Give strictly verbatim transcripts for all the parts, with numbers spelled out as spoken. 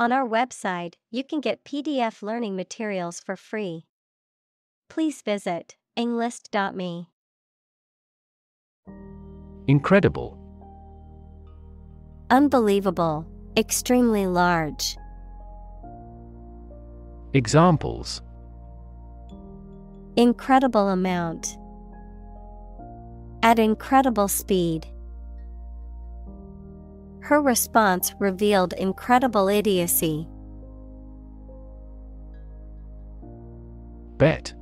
On our website, you can get P D F learning materials for free. Please visit englist dot me. Incredible. Unbelievable. Extremely large. Examples: incredible amount. At incredible speed. Her response revealed incredible idiocy. Bet.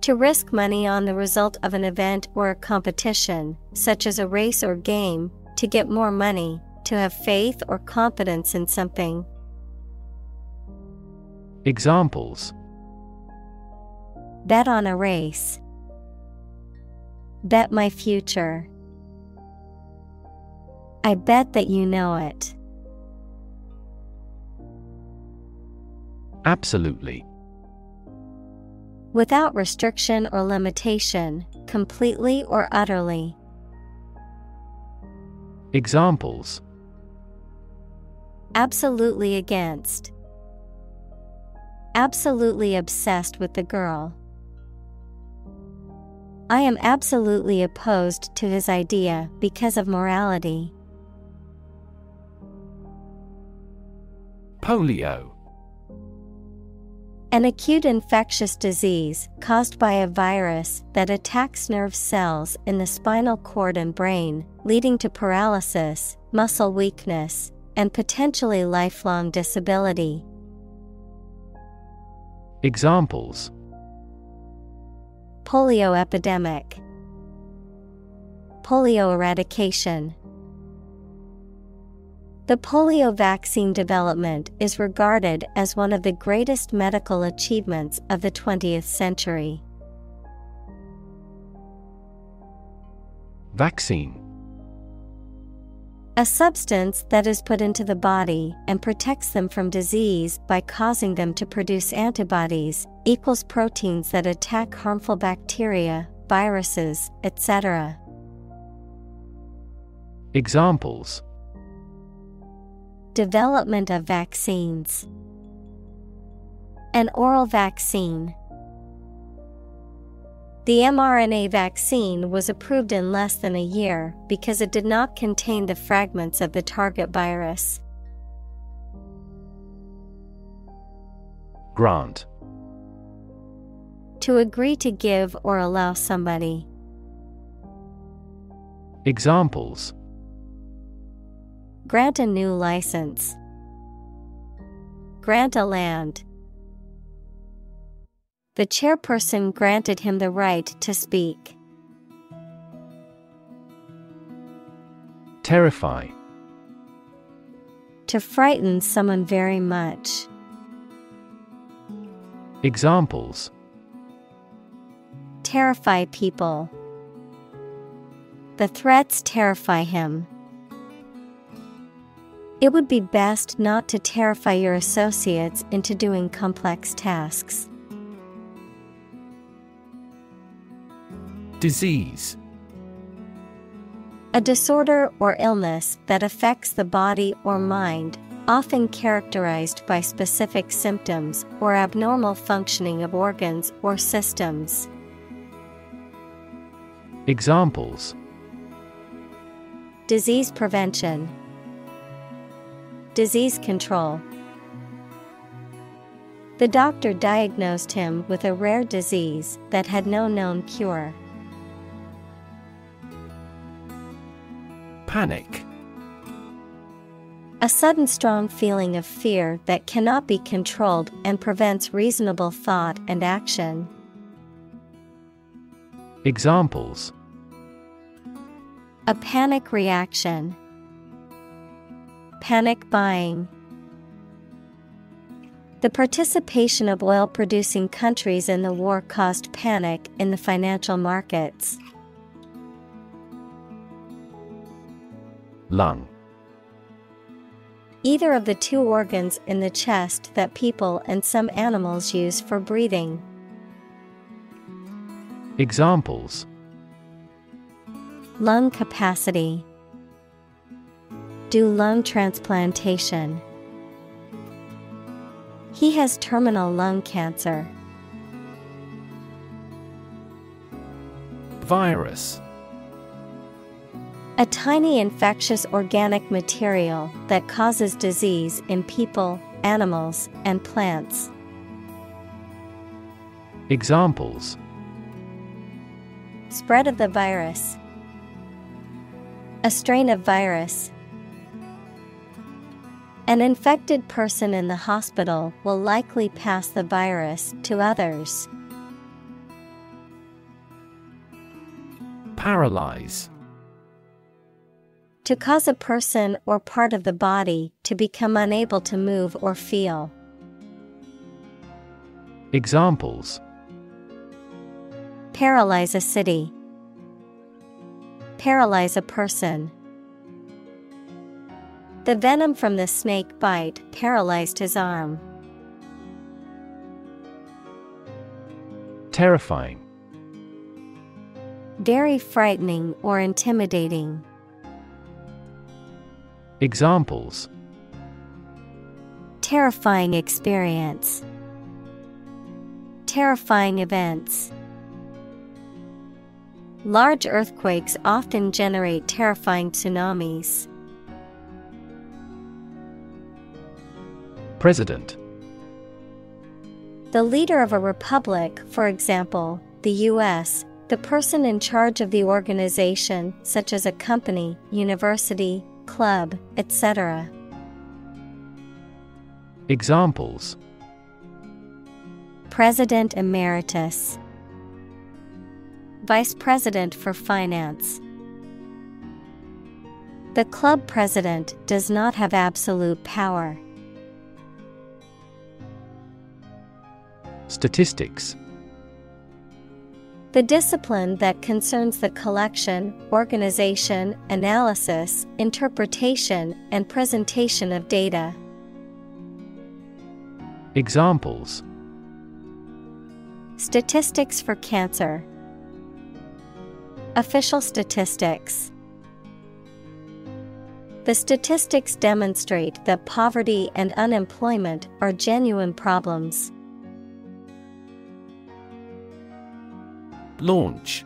To risk money on the result of an event or a competition, such as a race or game, to get more money, to have faith or confidence in something. Examples: bet on a race. Bet my future. I bet that you know it. Absolutely. Without restriction or limitation, completely or utterly. Examples: absolutely against. Absolutely obsessed with the girl. I am absolutely opposed to his idea because of morality. Polio. An acute infectious disease caused by a virus that attacks nerve cells in the spinal cord and brain, leading to paralysis, muscle weakness, and potentially lifelong disability. Examples: polio epidemic. Polio eradication. The polio vaccine development is regarded as one of the greatest medical achievements of the twentieth century. Vaccine. A substance that is put into the body and protects them from disease by causing them to produce antibodies, equals proteins that attack harmful bacteria, viruses, et cetera. Examples: development of vaccines. An oral vaccine. The m R N A vaccine was approved in less than a year because it did not contain the fragments of the target virus. Grant. To agree to give or allow somebody. Examples: grant a new license. Grant a land. The chairperson granted him the right to speak. Terrify. To frighten someone very much. Examples: terrify people. The threats terrify him. It would be best not to terrify your associates into doing complex tasks. Disease. A disorder or illness that affects the body or mind, often characterized by specific symptoms or abnormal functioning of organs or systems. Examples: disease prevention. Disease control. The doctor diagnosed him with a rare disease that had no known cure. Panic. A sudden strong feeling of fear that cannot be controlled and prevents reasonable thought and action. Examples: a panic reaction. Panic buying. The participation of oil-producing countries in the war caused panic in the financial markets. Lung. Either of the two organs in the chest that people and some animals use for breathing. Examples: lung capacity. Do lung transplantation. He has terminal lung cancer. Virus. A tiny infectious organic material that causes disease in people, animals, and plants. Examples: spread of the virus, a strain of virus. An infected person in the hospital will likely pass the virus to others. Paralyze. To cause a person or part of the body to become unable to move or feel. Examples: paralyze a city, paralyze a person. The venom from the snake bite paralyzed his arm. Terrifying. Very frightening or intimidating. Examples: terrifying experience, terrifying events. Large earthquakes often generate terrifying tsunamis. President. The leader of a republic, for example, the U S, the person in charge of the organization, such as a company, university, club, et cetera. Examples: President Emeritus, Vice President for Finance. The club president does not have absolute power. Statistics. The discipline that concerns the collection, organization, analysis, interpretation, and presentation of data. Examples: statistics for cancer, official statistics. The statistics demonstrate that poverty and unemployment are genuine problems. Launch.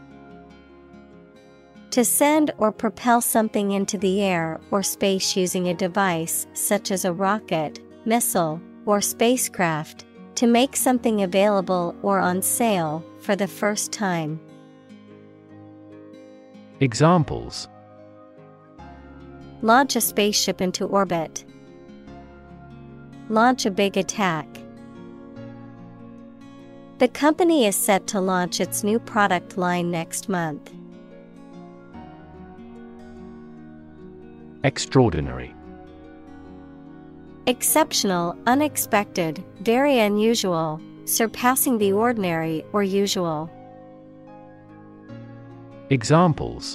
To send or propel something into the air or space using a device such as a rocket, missile, or spacecraft, to make something available or on sale for the first time. Examples: launch a spaceship into orbit, launch a big attack. The company is set to launch its new product line next month. Extraordinary. Exceptional, unexpected, very unusual, surpassing the ordinary or usual. Examples: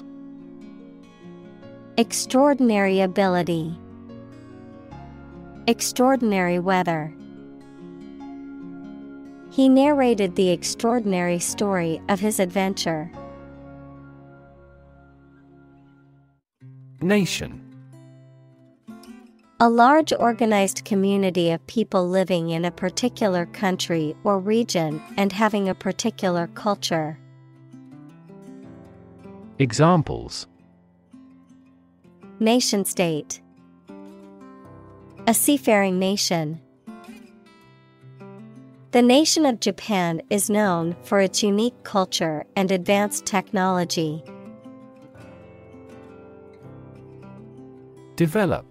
extraordinary ability, extraordinary weather. He narrated the extraordinary story of his adventure. Nation. A large organized community of people living in a particular country or region and having a particular culture. Examples: nation state, a seafaring nation. The nation of Japan is known for its unique culture and advanced technology. Develop.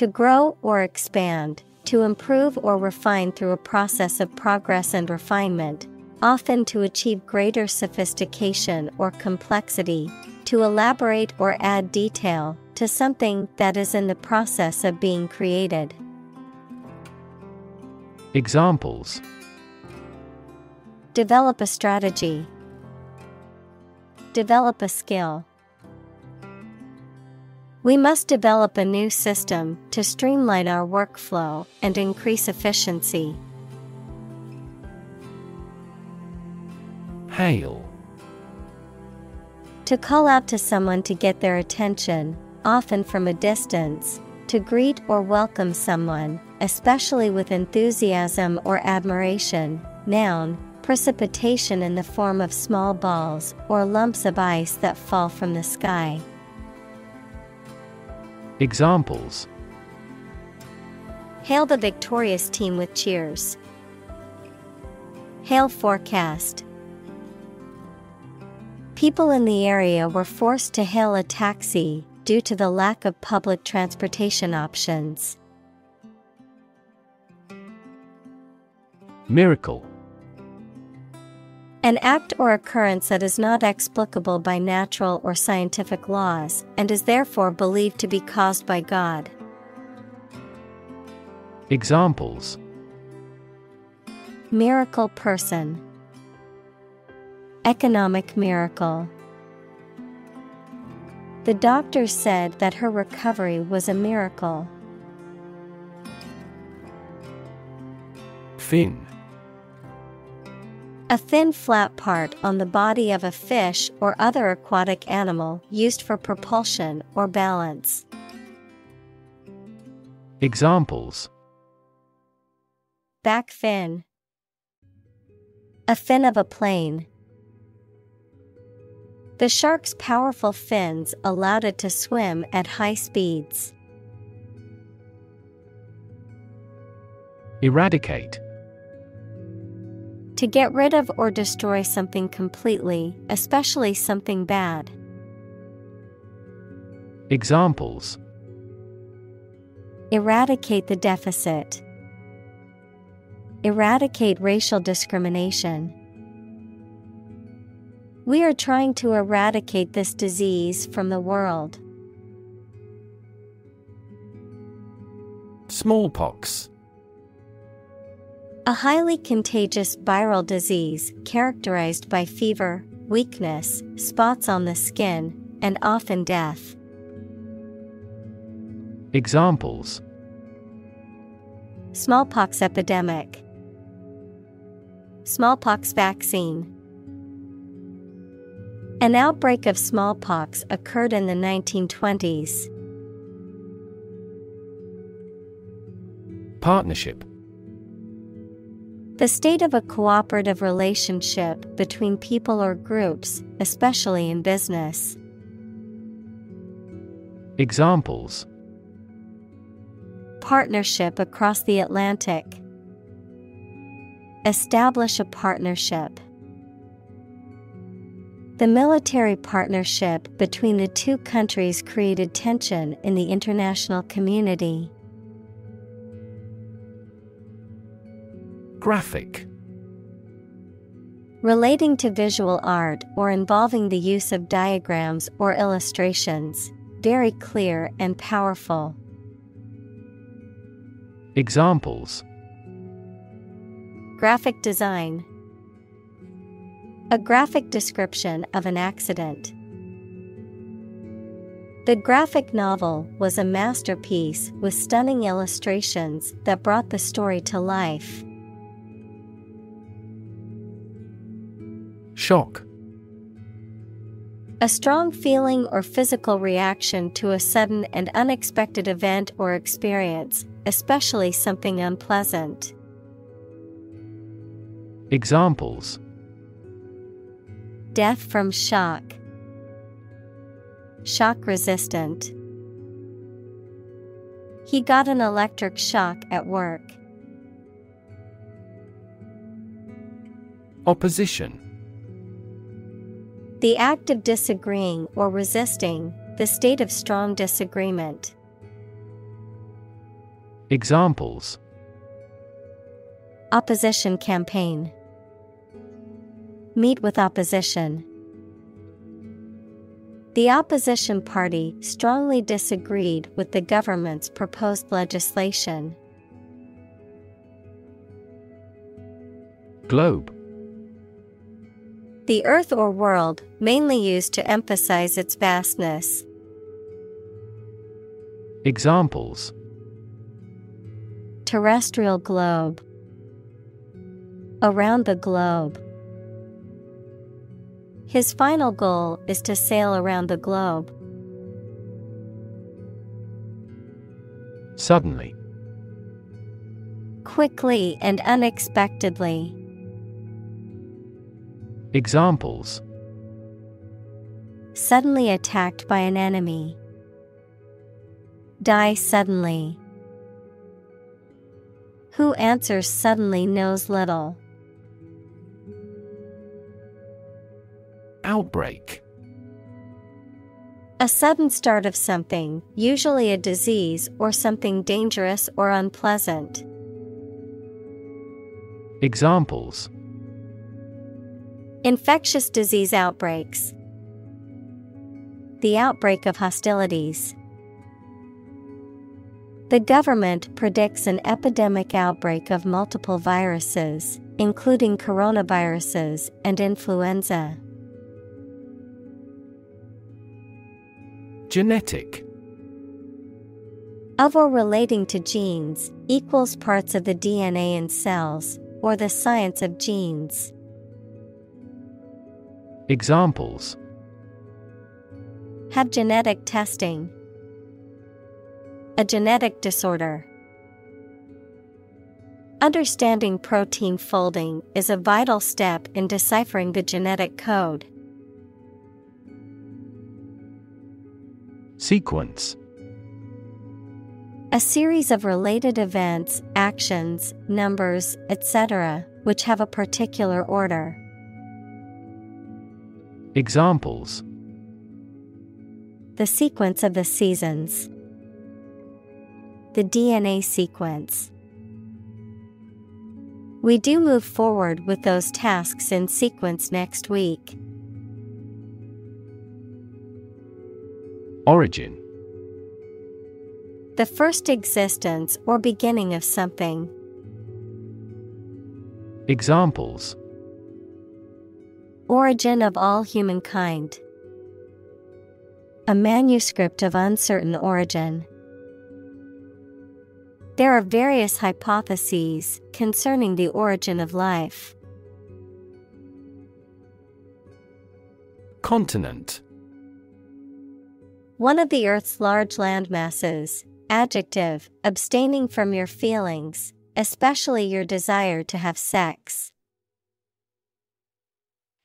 To grow or expand, to improve or refine through a process of progress and refinement, often to achieve greater sophistication or complexity, to elaborate or add detail to something that is in the process of being created. Examples: develop a strategy, develop a skill. We must develop a new system to streamline our workflow and increase efficiency. Hail. To call out to someone to get their attention, often from a distance, to greet or welcome someone, especially with enthusiasm or admiration. Noun, precipitation in the form of small balls or lumps of ice that fall from the sky. Examples: hail the victorious team with cheers. Hail forecast. People in the area were forced to hail a taxi due to the lack of public transportation options. Miracle. An act or occurrence that is not explicable by natural or scientific laws and is therefore believed to be caused by God. Examples: miracle person, economic miracle. The doctor said that her recovery was a miracle. Fin. A thin flat part on the body of a fish or other aquatic animal used for propulsion or balance. Examples: back fin, a fin of a plane. The shark's powerful fins allowed it to swim at high speeds. Eradicate. To get rid of or destroy something completely, especially something bad. Examples: eradicate the deficit. Eradicate racial discrimination. We are trying to eradicate this disease from the world. Smallpox. A highly contagious viral disease characterized by fever, weakness, spots on the skin, and often death. Examples: smallpox epidemic, smallpox vaccine. An outbreak of smallpox occurred in the nineteen twenties. Partnership. The state of a cooperative relationship between people or groups, especially in business. Examples: partnership across the Atlantic. Establish a partnership. The military partnership between the two countries created tension in the international community. Graphic. Relating to visual art or involving the use of diagrams or illustrations, very clear and powerful. Examples: graphic design, a graphic description of an accident. The graphic novel was a masterpiece with stunning illustrations that brought the story to life. Shock. A strong feeling or physical reaction to a sudden and unexpected event or experience, especially something unpleasant. Examples: death from shock, shock resistant. He got an electric shock at work. Opposition. The act of disagreeing or resisting, the state of strong disagreement. Examples: opposition campaign, meet with opposition. The opposition party strongly disagreed with the government's proposed legislation. Globe. The earth or world, mainly used to emphasize its vastness. Examples: terrestrial globe, around the globe. His final goal is to sail around the globe. Suddenly. Quickly and unexpectedly. Examples. Suddenly attacked by an enemy. Die suddenly. Who answers suddenly knows little. Outbreak. A sudden start of something, usually a disease or something dangerous or unpleasant. Examples. Infectious disease outbreaks. The outbreak of hostilities. The government predicts an epidemic outbreak of multiple viruses, including coronaviruses and influenza. Genetic. Of or relating to genes, equals parts of the D N A in cells, or the science of genes. Examples. Have genetic testing. A genetic disorder. Understanding protein folding is a vital step in deciphering the genetic code. Sequence. A series of related events, actions, numbers, et cetera, which have a particular order. Examples. The sequence of the seasons. The D N A sequence. We do move forward with those tasks in sequence next week. Origin. The first existence or beginning of something. Examples. Origin of all humankind. A manuscript of uncertain origin. There are various hypotheses concerning the origin of life. Continent. One of the Earth's large landmasses. Adjective, abstaining from your feelings, especially your desire to have sex.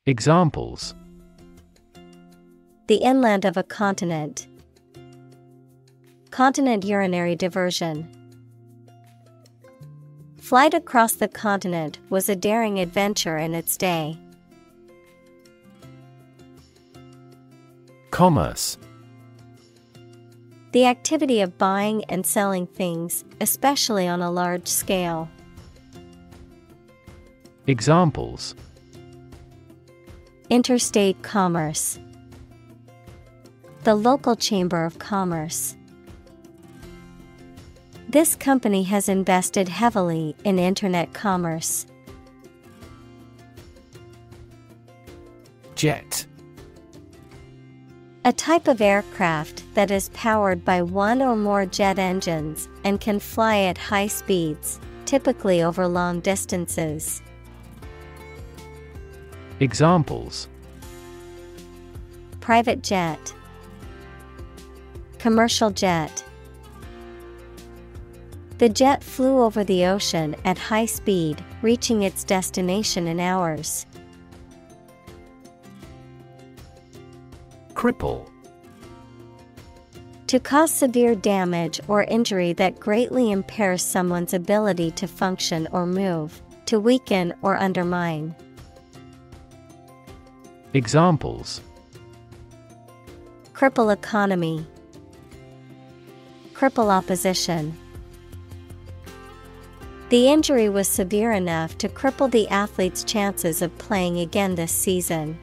Examples. The inland of a continent. Continent urinary diversion. Flight across the continent was a daring adventure in its day. Commerce. The activity of buying and selling things, especially on a large scale. Examples. Interstate commerce. The local chamber of commerce. This company has invested heavily in internet commerce. Jet. A type of aircraft that is powered by one or more jet engines and can fly at high speeds, typically over long distances. Examples. Private jet. Commercial jet. The jet flew over the ocean at high speed, reaching its destination in hours. Cripple. To cause severe damage or injury that greatly impairs someone's ability to function or move, to weaken or undermine. Examples. Cripple economy. Cripple opposition. The injury was severe enough to cripple the athlete's chances of playing again this season.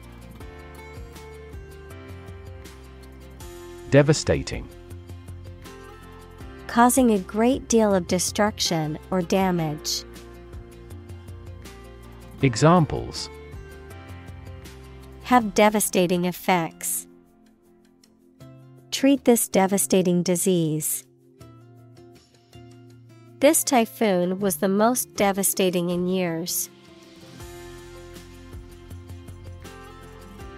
Devastating. Causing a great deal of destruction or damage. Examples. Have devastating effects. Treat this devastating disease. This typhoon was the most devastating in years.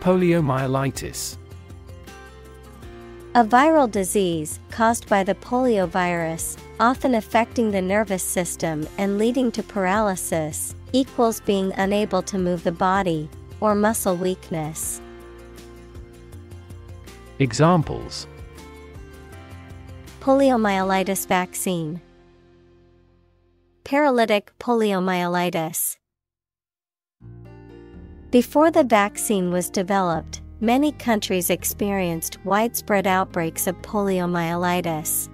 Poliomyelitis. A viral disease caused by the poliovirus, often affecting the nervous system and leading to paralysis, equals being unable to move the body, or muscle weakness. Examples: poliomyelitis vaccine, paralytic poliomyelitis. Before the vaccine was developed, many countries experienced widespread outbreaks of poliomyelitis.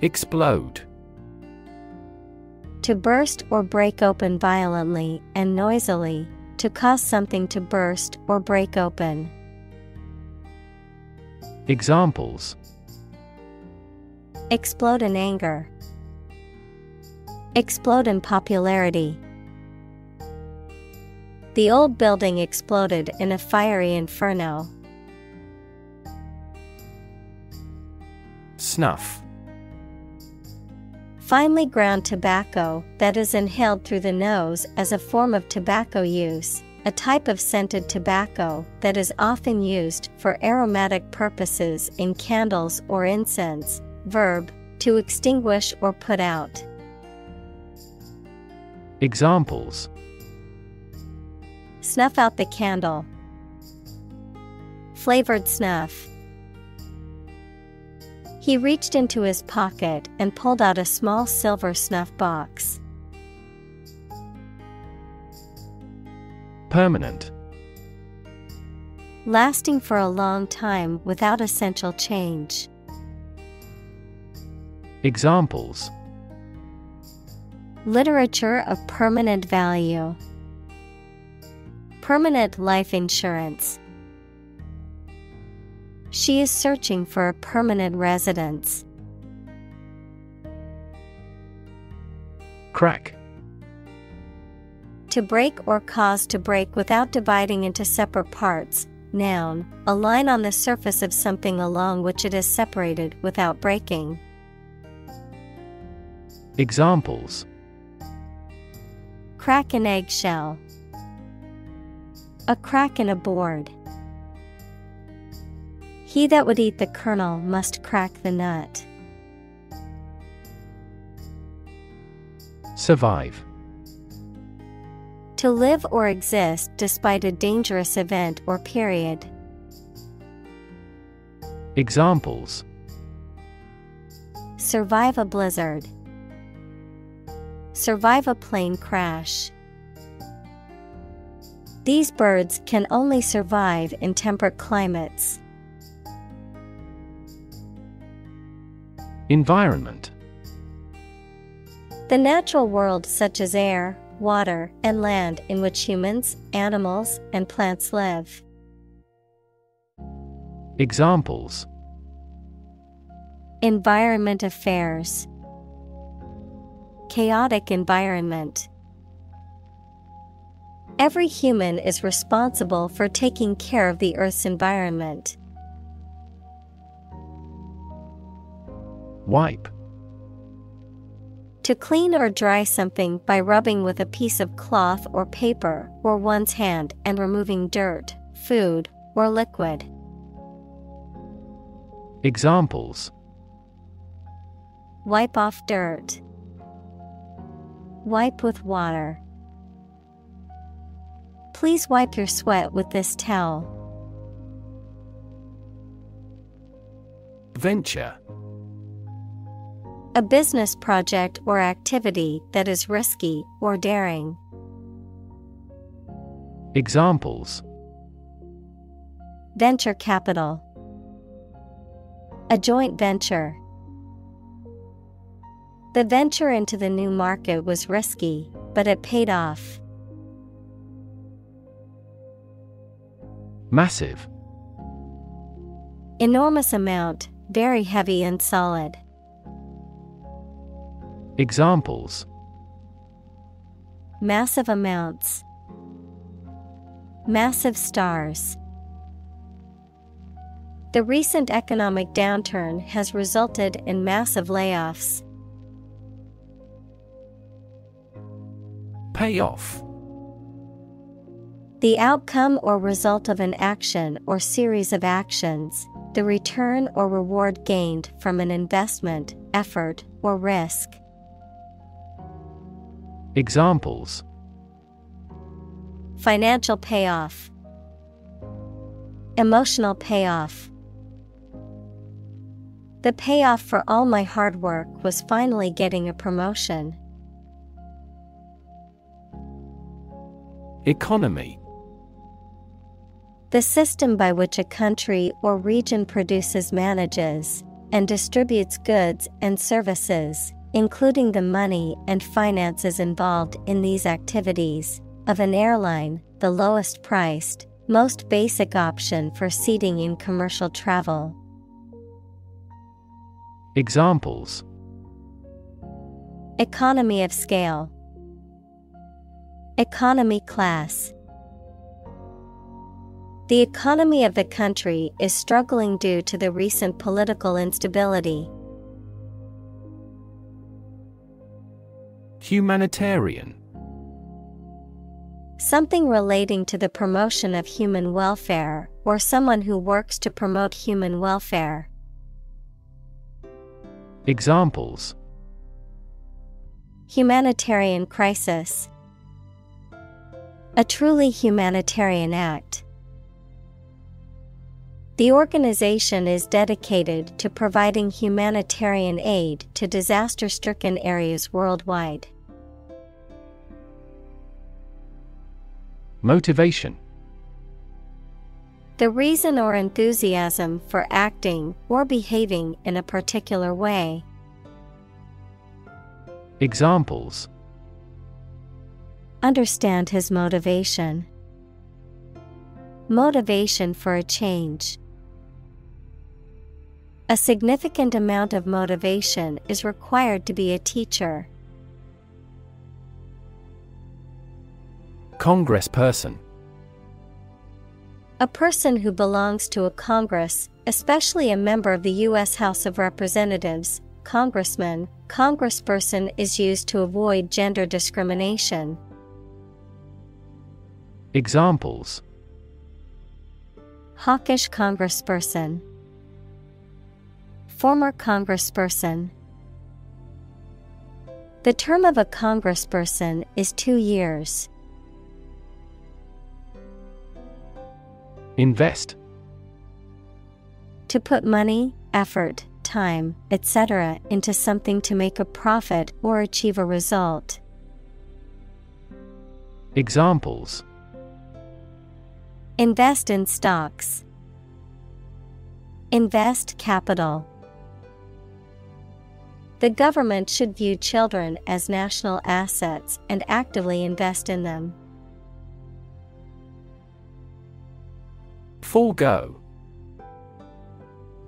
Explode. To burst or break open violently and noisily, to cause something to burst or break open. Examples: explode in anger, explode in popularity. The old building exploded in a fiery inferno. Snuff. Finely ground tobacco that is inhaled through the nose as a form of tobacco use, a type of scented tobacco that is often used for aromatic purposes in candles or incense. Verb, to extinguish or put out. Examples: snuff out the candle, flavored snuff. He reached into his pocket and pulled out a small silver snuff box. Permanent. Lasting for a long time without essential change. Examples: literature of permanent value, permanent life insurance. She is searching for a permanent residence. Crack. To break or cause to break without dividing into separate parts. Noun, a line on the surface of something along which it is separated without breaking. Examples: crack an eggshell, a crack in a board. He that would eat the kernel must crack the nut. Survive. To live or exist despite a dangerous event or period. Examples: survive a blizzard, survive a plane crash. These birds can only survive in temperate climates. Environment. The natural world, such as air, water, and land, in which humans, animals, and plants live. Examples: environment affairs, chaotic environment. Every human is responsible for taking care of the Earth's environment. Wipe. To clean or dry something by rubbing with a piece of cloth or paper or one's hand and removing dirt, food, or liquid. Examples: wipe off dirt, wipe with water. Please wipe your sweat with this towel. Venture. A business project or activity that is risky or daring. Examples: venture capital, a joint venture. The venture into the new market was risky, but it paid off. Massive. Enormous amount, very heavy and solid. Examples: massive amounts, massive stars. The recent economic downturn has resulted in massive layoffs. Payoff. The outcome or result of an action or series of actions, the return or reward gained from an investment, effort, or risk. Examples: financial payoff, emotional payoff. The payoff for all my hard work was finally getting a promotion. Economy: the system by which a country or region produces, manages, and distributes goods and services, including the money and finances involved in these activities, of an airline, the lowest priced, most basic option for seating in commercial travel. Examples: economy of scale, economy class. The economy of the country is struggling due to the recent political instability. Humanitarian: something relating to the promotion of human welfare, or someone who works to promote human welfare. Examples: humanitarian crisis, a truly humanitarian act. The organization is dedicated to providing humanitarian aid to disaster-stricken areas worldwide. Motivation: the reason or enthusiasm for acting or behaving in a particular way. Examples: understand his motivation, motivation for a change. A significant amount of motivation is required to be a teacher. Congressperson: a person who belongs to a Congress, especially a member of the U S House of Representatives. Congressman, congressperson is used to avoid gender discrimination. Examples: hawkish congressperson, former congressperson. The term of a congressperson is two years. Invest: to put money, effort, time, et cetera into something to make a profit or achieve a result. Examples: invest in stocks, invest capital. The government should view children as national assets and actively invest in them. Forego: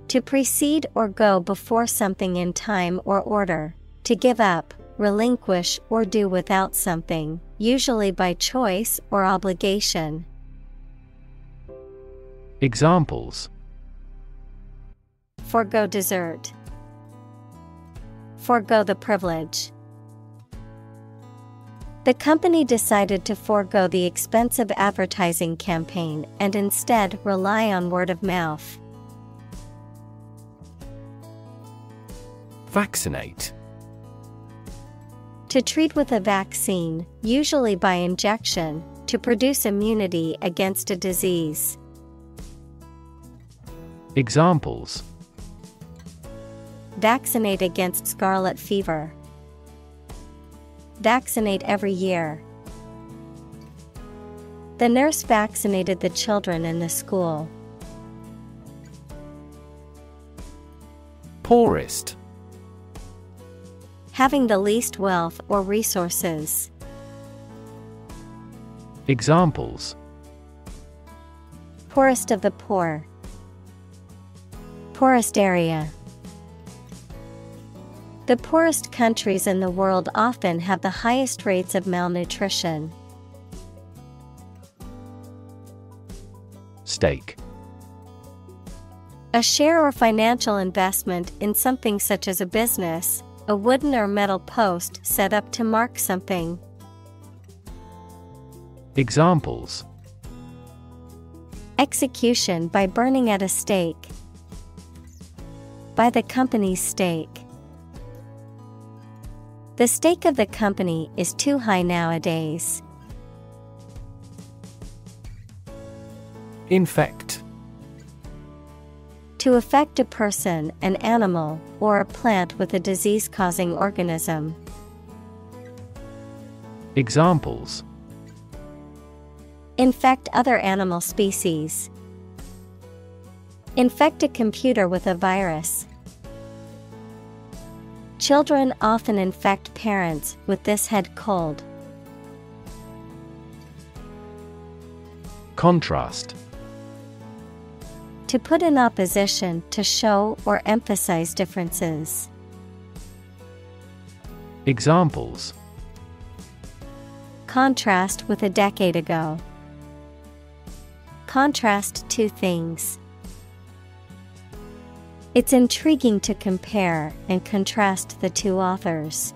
to precede or go before something in time or order, to give up, relinquish, or do without something, usually by choice or obligation. Examples: forego dessert, forego the privilege. The company decided to forego the expensive advertising campaign and instead rely on word of mouth. Vaccinate: to treat with a vaccine, usually by injection, to produce immunity against a disease. Examples: vaccinate against scarlet fever, vaccinate every year. The nurse vaccinated the children in the school. Poorest: having the least wealth or resources. Examples: poorest of the poor, poorest area. The poorest countries in the world often have the highest rates of malnutrition. Stake: a share or financial investment in something such as a business, a wooden or metal post set up to mark something. Examples: Execution by burning at a stake. By the company's stake. The stake of the company is too high nowadays. Infect. To affect a person, an animal, or a plant with a disease-causing organism. Examples: infect other animal species. Infect a computer with a virus. Children often infect parents with this head cold. Contrast. To put in opposition to show or emphasize differences. Examples: contrast with a decade ago. Contrast two things. It's intriguing to compare and contrast the two authors.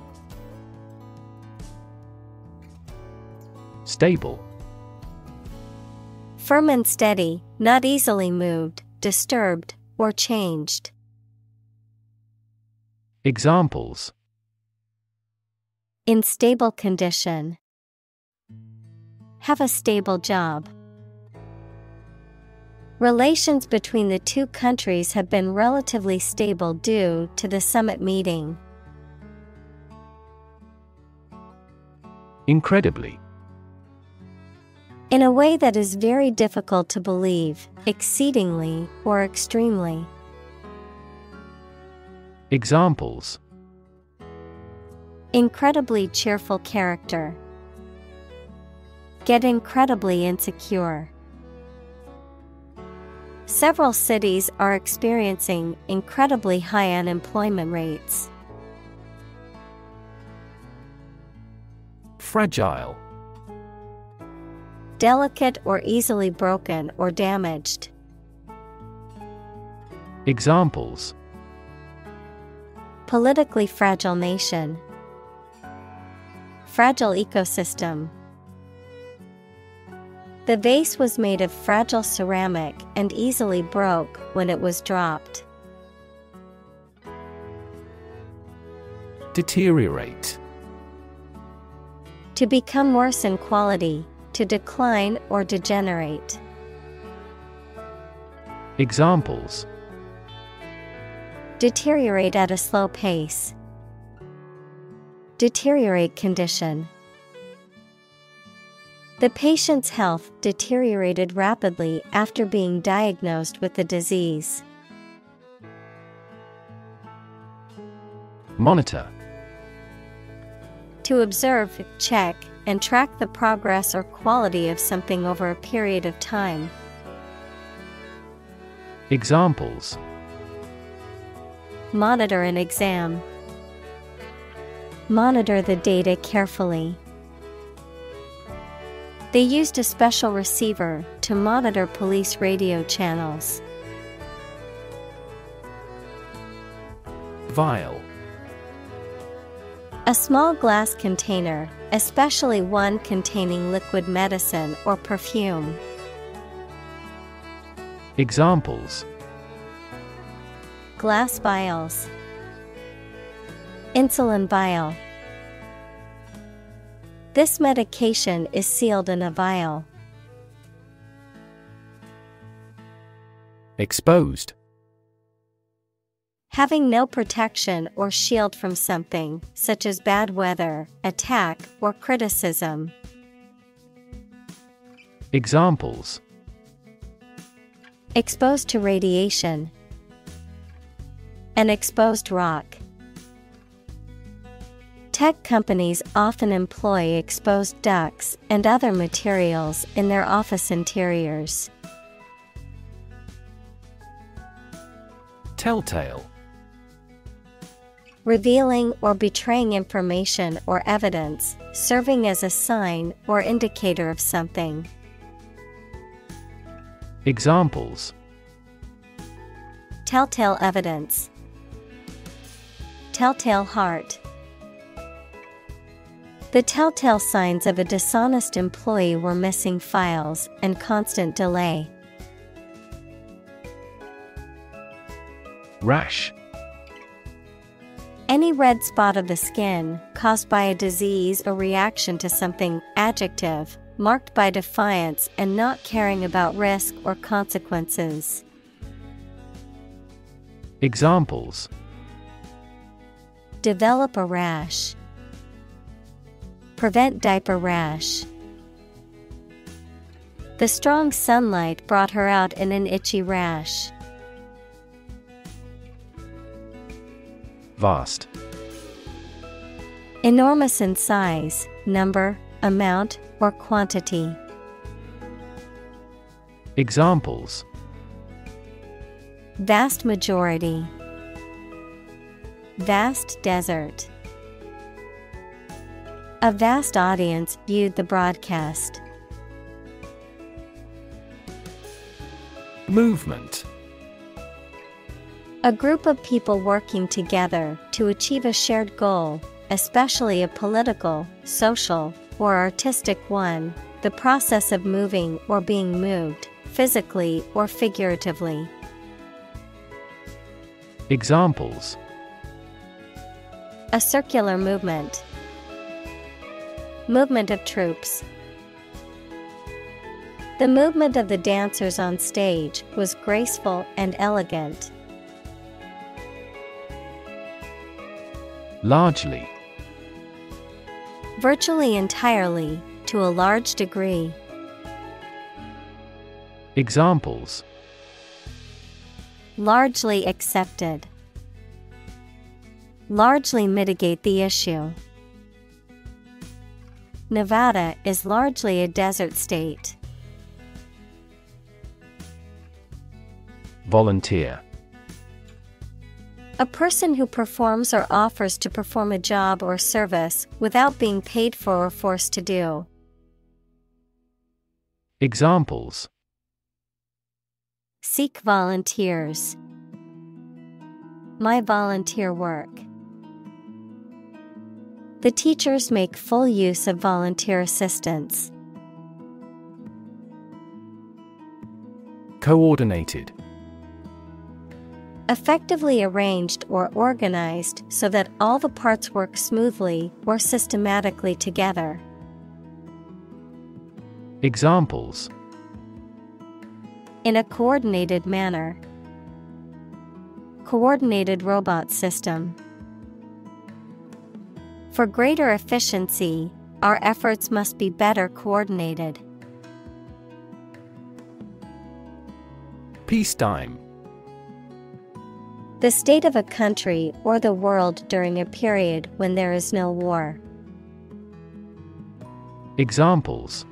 Stable. Firm and steady, not easily moved, disturbed, or changed. Examples: in stable condition. Have a stable job. Relations between the two countries have been relatively stable due to the summit meeting. Incredibly. In a way that is very difficult to believe, exceedingly, or extremely. Examples: incredibly cheerful character. Get incredibly insecure. Several cities are experiencing incredibly high unemployment rates. Fragile. Delicate or easily broken or damaged. Examples: politically fragile nation. Fragile ecosystem. The vase was made of fragile ceramic and easily broke when it was dropped. Deteriorate. To become worse in quality, to decline or degenerate. Examples: deteriorate at a slow pace. Deteriorate condition. The patient's health deteriorated rapidly after being diagnosed with the disease. Monitor. To observe, check, and track the progress or quality of something over a period of time. Examples: monitor an exam. Monitor the data carefully. They used a special receiver to monitor police radio channels. Vial. A small glass container, especially one containing liquid medicine or perfume. Examples: glass vials. Insulin vial. This medication is sealed in a vial. Exposed. Having no protection or shield from something, such as bad weather, attack, or criticism. Examples: exposed to radiation. An exposed rock. Tech companies often employ exposed ducts and other materials in their office interiors. Telltale. Revealing or betraying information or evidence, serving as a sign or indicator of something. Examples: telltale evidence. Telltale heart. The telltale signs of a dishonest employee were missing files and constant delay. Rash. Any red spot of the skin caused by a disease or reaction to something, adjective, marked by defiance and not caring about risk or consequences. Examples: develop a rash, prevent diaper rash. The strong sunlight brought her out in an itchy rash. Vast. Enormous in size, number, amount, or quantity. Examples: vast majority, vast desert. A vast audience viewed the broadcast. Movement. A group of people working together to achieve a shared goal, especially a political, social, or artistic one, the process of moving or being moved, physically or figuratively. Examples: a circular movement, movement of troops. The movement of the dancers on stage was graceful and elegant. Largely. Virtually entirely, to a large degree. Examples: largely accepted, largely mitigate the issue. Nevada is largely a desert state. Volunteer. A person who performs or offers to perform a job or service without being paid for or forced to do. Examples: seek volunteers, my volunteer work. The teachers make full use of volunteer assistance. Coordinated. Effectively arranged or organized so that all the parts work smoothly or systematically together. Examples: in a coordinated manner, coordinated robot system. For greater efficiency, our efforts must be better coordinated. Peacetime. The state of a country or the world during a period when there is no war. Examples: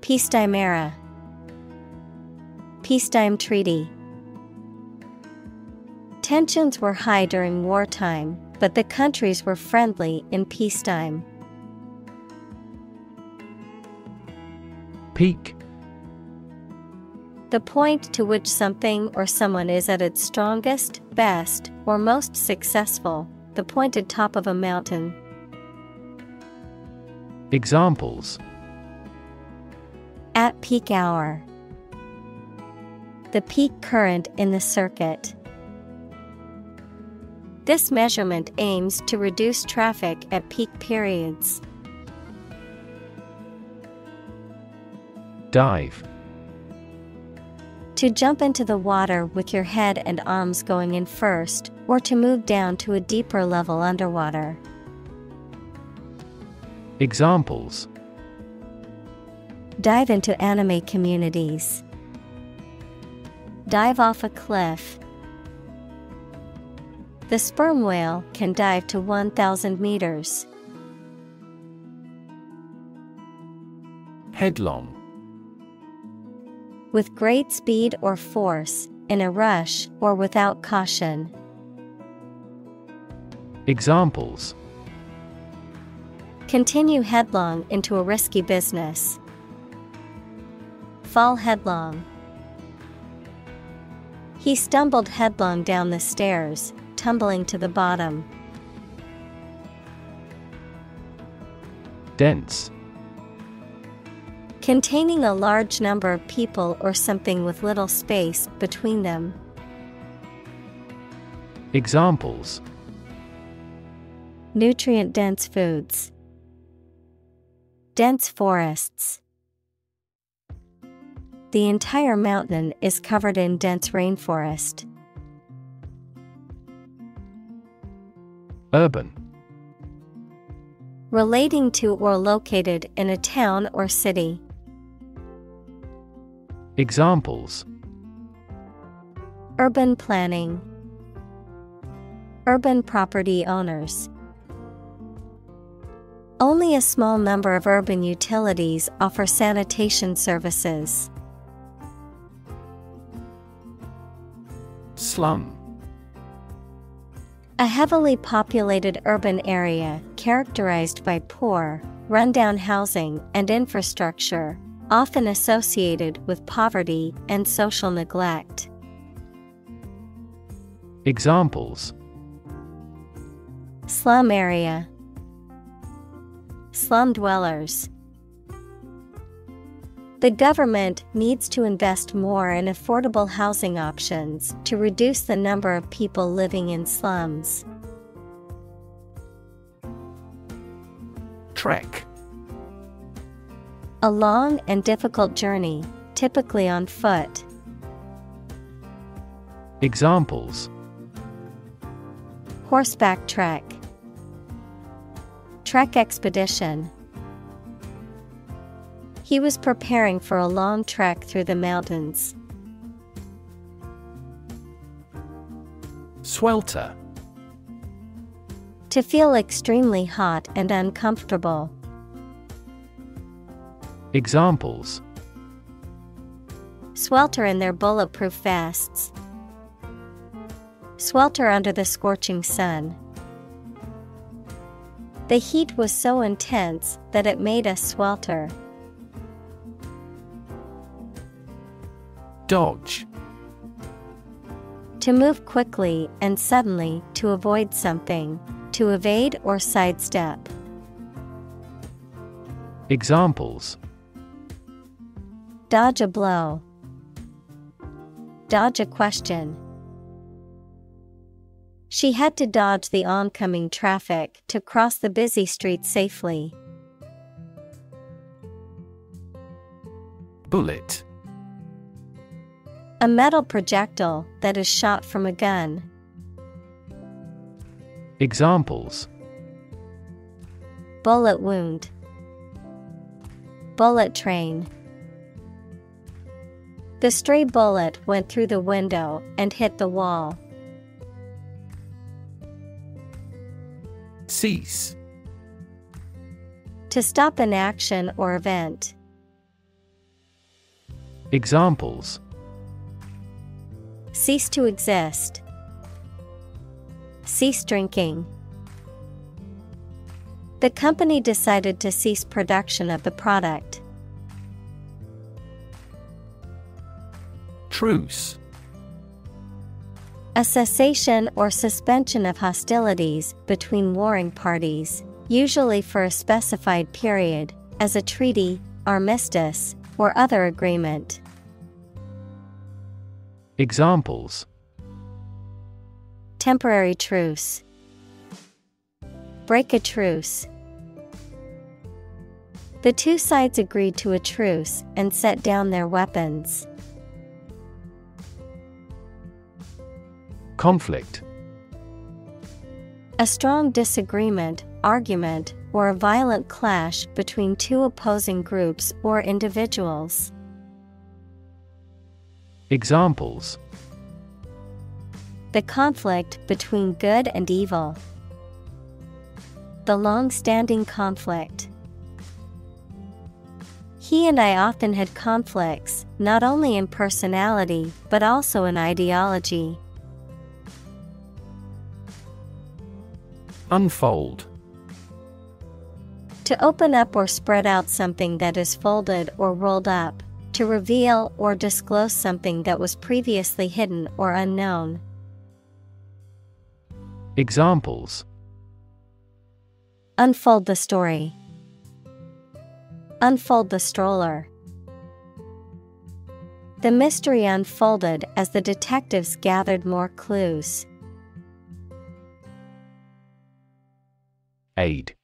peacetime era, peacetime treaty. Tensions were high during wartime, but the countries were friendly in peacetime. Peak. The point to which something or someone is at its strongest, best, or most successful, the pointed top of a mountain. Examples: at peak hour, the peak current in the circuit. This measurement aims to reduce traffic at peak periods. Dive. To jump into the water with your head and arms going in first, or to move down to a deeper level underwater. Examples: dive into anime communities, dive off a cliff. The sperm whale can dive to one thousand meters. Headlong. With great speed or force, in a rush, or without caution. Examples: continue headlong into a risky business. Fall headlong. He stumbled headlong down the stairs, tumbling to the bottom. Dense. Containing a large number of people or something with little space between them. Examples: nutrient-dense foods, dense forests. The entire mountain is covered in dense rainforest. Urban. Relating to or located in a town or city. Examples: urban planning, urban property owners. Only a small number of urban utilities offer sanitation services. Slum. A heavily populated urban area characterized by poor, rundown housing and infrastructure, often associated with poverty and social neglect. Examples: slum area, slum dwellers. The government needs to invest more in affordable housing options to reduce the number of people living in slums. Trek. A long and difficult journey, typically on foot. Examples: horseback trek, trek expedition. He was preparing for a long trek through the mountains. Swelter. To feel extremely hot and uncomfortable. Examples: swelter in their bulletproof vests, swelter under the scorching sun. The heat was so intense that it made us swelter. Dodge. To move quickly and suddenly to avoid something, to evade or sidestep. Examples: dodge a blow, dodge a question. She had to dodge the oncoming traffic to cross the busy street safely. Bullet. A metal projectile that is shot from a gun. Examples: bullet wound, bullet train. The stray bullet went through the window and hit the wall. Cease. To stop an action or event. Examples: cease to exist, cease drinking. The company decided to cease production of the product. Truce. A cessation or suspension of hostilities between warring parties, usually for a specified period, as a treaty, armistice, or other agreement. Examples: temporary truce, break a truce. The two sides agreed to a truce and set down their weapons. Conflict. A strong disagreement, argument, or a violent clash between two opposing groups or individuals. Examples: the conflict between good and evil, the long-standing conflict. He and I often had conflicts, not only in personality, but also in ideology. Unfold. To open up or spread out something that is folded or rolled up. To reveal or disclose something that was previously hidden or unknown. Examples: unfold the story, unfold the stroller. The mystery unfolded as the detectives gathered more clues. aid.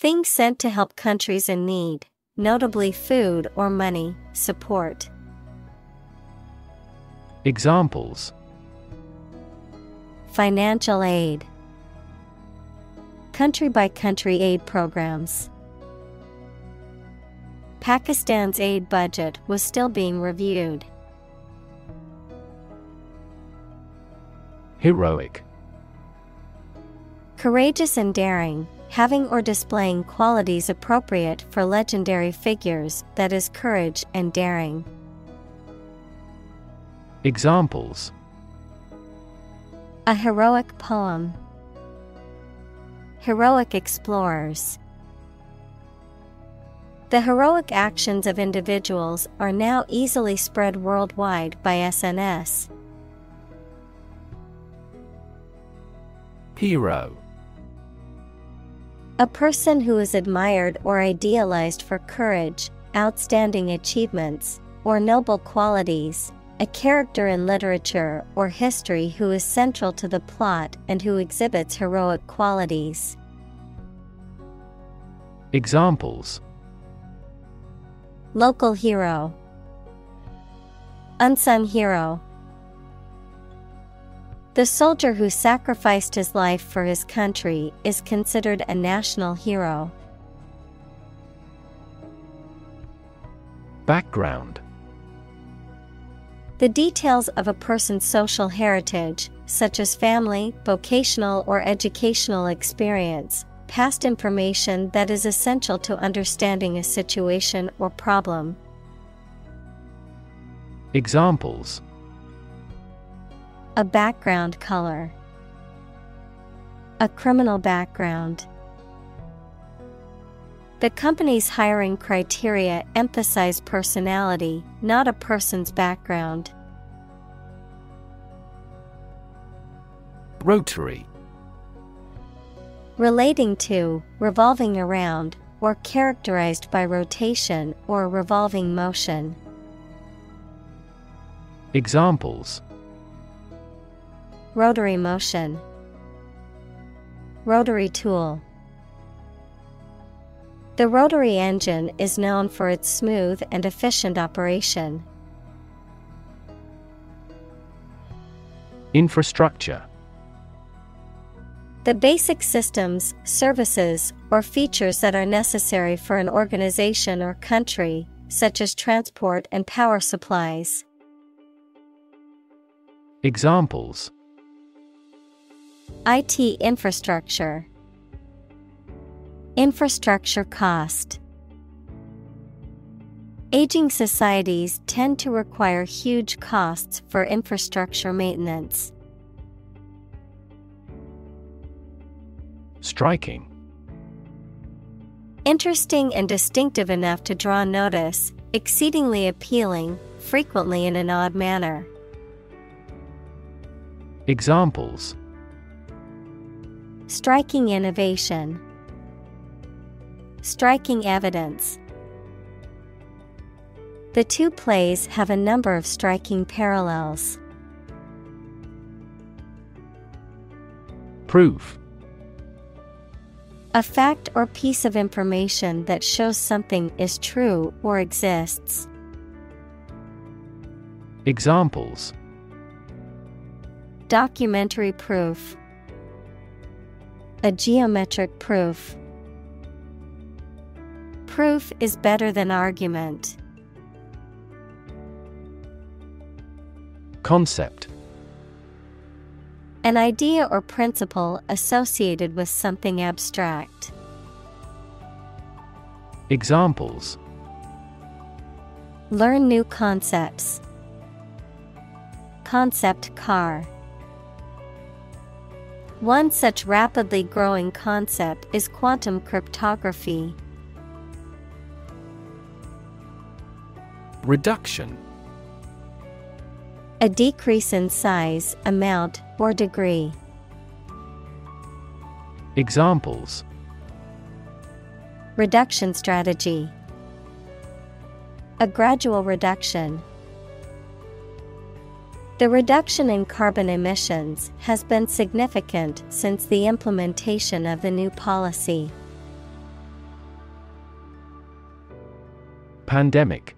Things sent to help countries in need, notably food or money, support. Examples: financial aid, country-by-country aid programs. Pakistan's aid budget was still being reviewed. Heroic. Courageous and daring, having or displaying qualities appropriate for legendary figures, that is courage and daring. Examples: a heroic poem, heroic explorers. The heroic actions of individuals are now easily spread worldwide by S N S. Hero. A person who is admired or idealized for courage, outstanding achievements, or noble qualities, a character in literature or history who is central to the plot and who exhibits heroic qualities. Examples: local hero, unsung hero. The soldier who sacrificed his life for his country is considered a national hero. Background. The details of a person's social heritage, such as family, vocational or educational experience, past information that is essential to understanding a situation or problem. Examples: a background color, a criminal background. The company's hiring criteria emphasize personality, not a person's background. Rotary. Relating to, revolving around, or characterized by rotation or revolving motion. Examples: rotary motion, rotary tool. The rotary engine is known for its smooth and efficient operation. Infrastructure. The basic systems, services, or features that are necessary for an organization or country, such as transport and power supplies. Examples: I T infrastructure, infrastructure cost. Aging societies tend to require huge costs for infrastructure maintenance. Striking. Interesting and distinctive enough to draw notice, exceedingly appealing, frequently in an odd manner. Examples: striking innovation, striking evidence. The two plays have a number of striking parallels. Proof. A fact or piece of information that shows something is true or exists. Examples: documentary proof, a geometric proof. Proof is better than argument. Concept. An idea or principle associated with something abstract. Examples: learn new concepts, concept car. One such rapidly growing concept is quantum cryptography. Reduction. A decrease in size, amount, or degree. Examples: reduction strategy, a gradual reduction. The reduction in carbon emissions has been significant since the implementation of the new policy. Pandemic.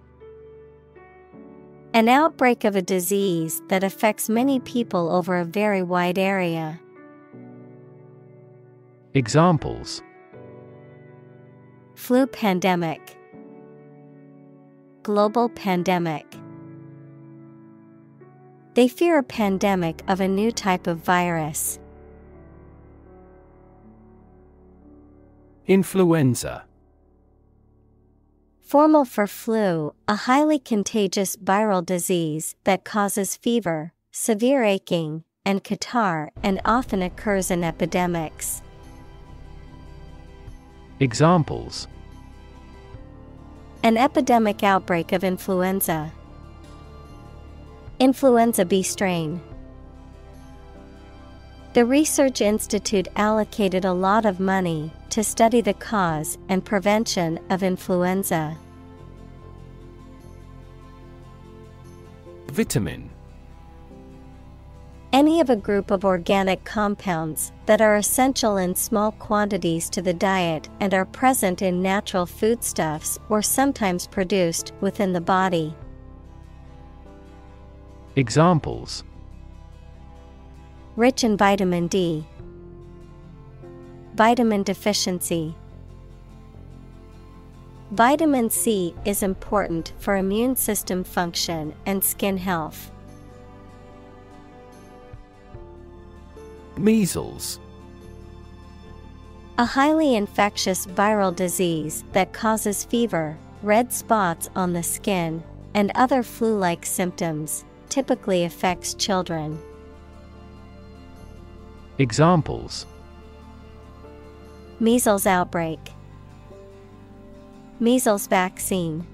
An outbreak of a disease that affects many people over a very wide area. Examples: flu pandemic, global pandemic. They fear a pandemic of a new type of virus. Influenza. Formal for flu, a highly contagious viral disease that causes fever, severe aching, and catarrh and often occurs in epidemics. Examples: an epidemic outbreak of influenza. Influenza B strain. The Research Institute allocated a lot of money to study the cause and prevention of influenza. Vitamin. Any of a group of organic compounds that are essential in small quantities to the diet and are present in natural foodstuffs or sometimes produced within the body. Examples: rich in vitamin D, vitamin deficiency. Vitamin C is important for immune system function and skin health. Measles. A highly infectious viral disease that causes fever, red spots on the skin, and other flu-like symptoms. Typically affects children. Examples: measles outbreak, measles vaccine.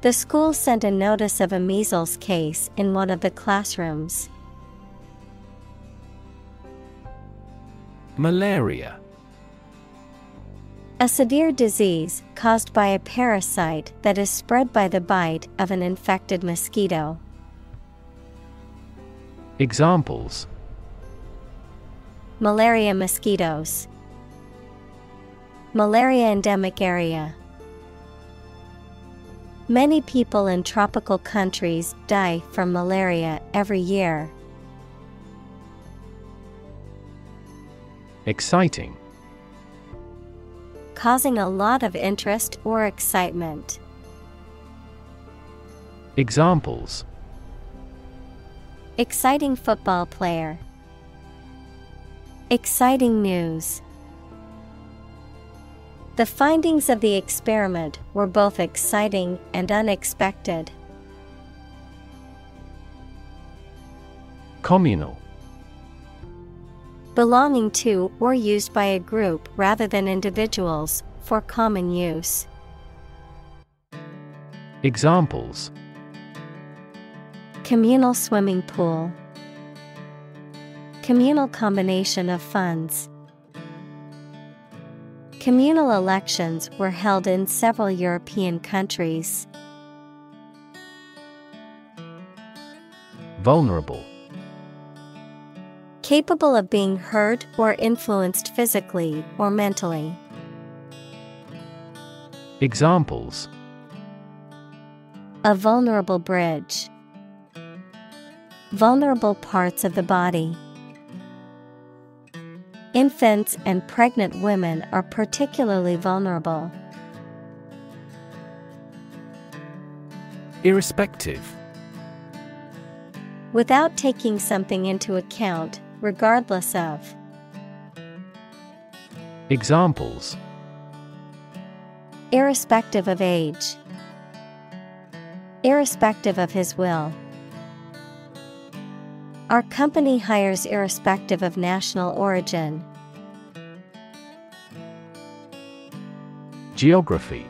The school sent a notice of a measles case in one of the classrooms. Malaria. A severe disease caused by a parasite that is spread by the bite of an infected mosquito. Examples: malaria mosquitoes, malaria endemic area. Many people in tropical countries die from malaria every year. Exciting. Causing a lot of interest or excitement. Examples: exciting football player, exciting news. The findings of the experiment were both exciting and unexpected. Communal. Belonging to or used by a group rather than individuals, for common use. Examples: communal swimming pool, communal combination of funds. Communal elections were held in several European countries. Vulnerable. Capable of being hurt or influenced physically or mentally. Examples: a vulnerable bridge, vulnerable parts of the body. Infants and pregnant women are particularly vulnerable. Irrespective. Without taking something into account, regardless of. Examples: irrespective of age, irrespective of his will. Our company hires irrespective of national origin. Geography.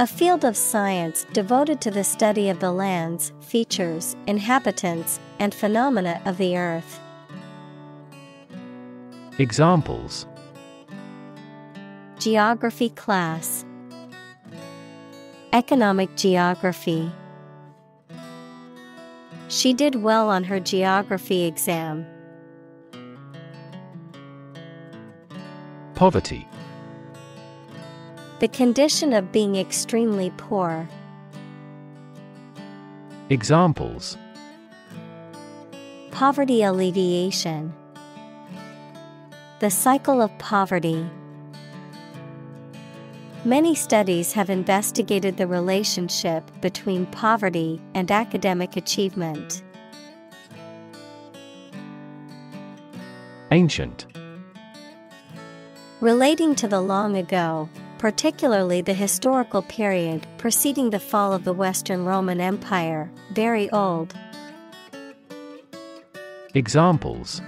A field of science devoted to the study of the lands, features, inhabitants, and phenomena of the earth. Examples: geography class, economic geography. She did well on her geography exam. Poverty. The condition of being extremely poor. Examples: poverty alleviation, the cycle of poverty. Many studies have investigated the relationship between poverty and academic achievement. Ancient. Relating to the long ago, particularly the historical period preceding the fall of the Western Roman Empire, very old. Examples: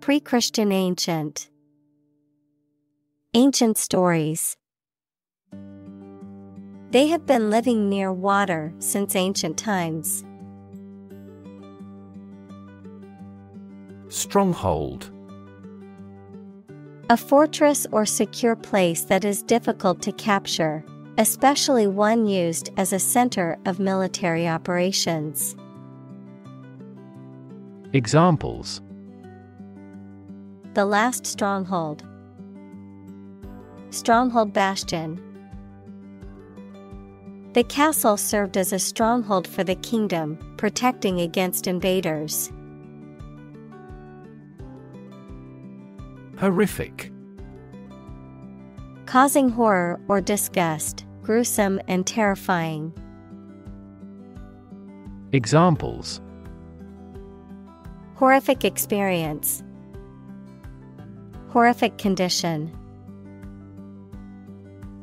pre-Christian ancient, ancient stories. They have been living near water since ancient times. Stronghold. A fortress or secure place that is difficult to capture, especially one used as a center of military operations. Examples: the last stronghold, stronghold bastion. The castle served as a stronghold for the kingdom, protecting against invaders. Horrific. Causing horror or disgust, gruesome and terrifying. Examples: horrific experience, horrific condition.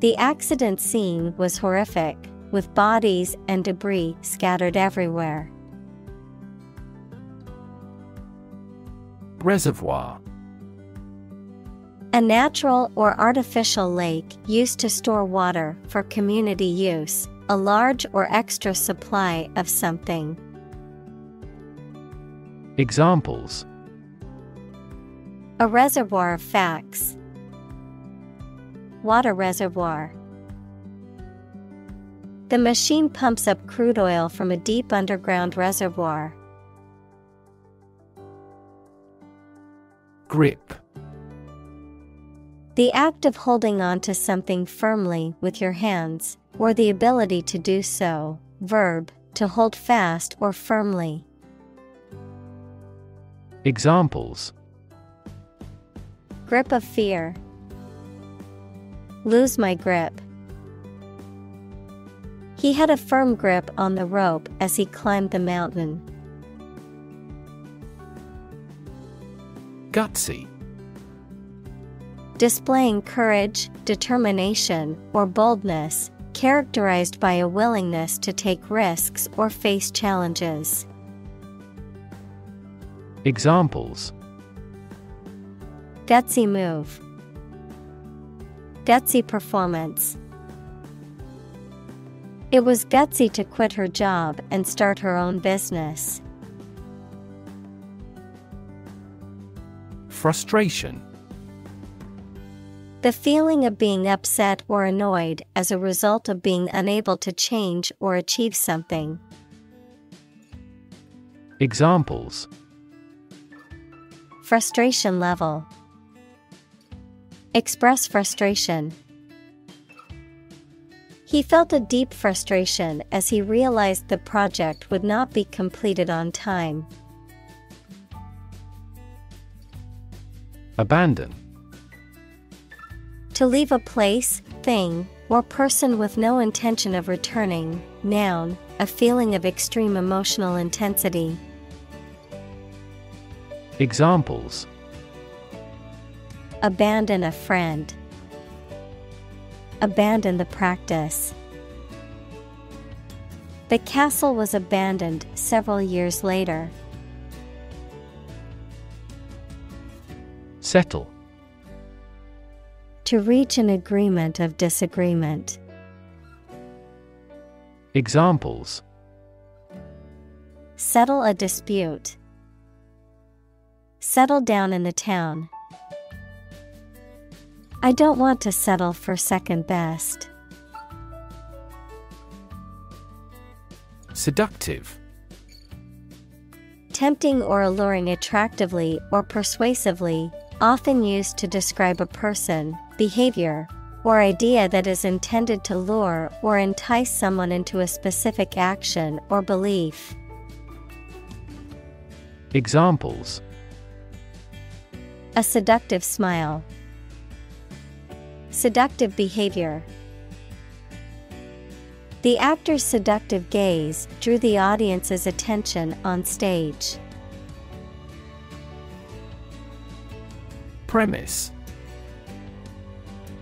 The accident scene was horrific, with bodies and debris scattered everywhere. Reservoir. A natural or artificial lake used to store water for community use, a large or extra supply of something. Examples: a reservoir of facts, water reservoir. The machine pumps up crude oil from a deep underground reservoir. Grip. The act of holding on to something firmly with your hands, or the ability to do so. Verb, to hold fast or firmly. Examples: grip of fear, lose my grip. He had a firm grip on the rope as he climbed the mountain. Gutsy. Displaying courage, determination, or boldness, characterized by a willingness to take risks or face challenges. Examples: gutsy move, gutsy performance. It was gutsy to quit her job and start her own business. Frustration. The feeling of being upset or annoyed as a result of being unable to change or achieve something. Examples: frustration level, express frustration. He felt a deep frustration as he realized the project would not be completed on time. Abandon. To leave a place, thing, or person with no intention of returning. Noun, a feeling of extreme emotional intensity. Examples: abandon a friend, abandon the practice. The castle was abandoned several years later. Settle. To reach an agreement of disagreement. Examples: settle a dispute, settle down in the town. I don't want to settle for second best. Seductive. Tempting or alluring attractively or persuasively, often used to describe a person, behavior, or idea that is intended to lure or entice someone into a specific action or belief. Examples: a seductive smile, seductive behavior. The actor's seductive gaze drew the audience's attention on stage. Premise: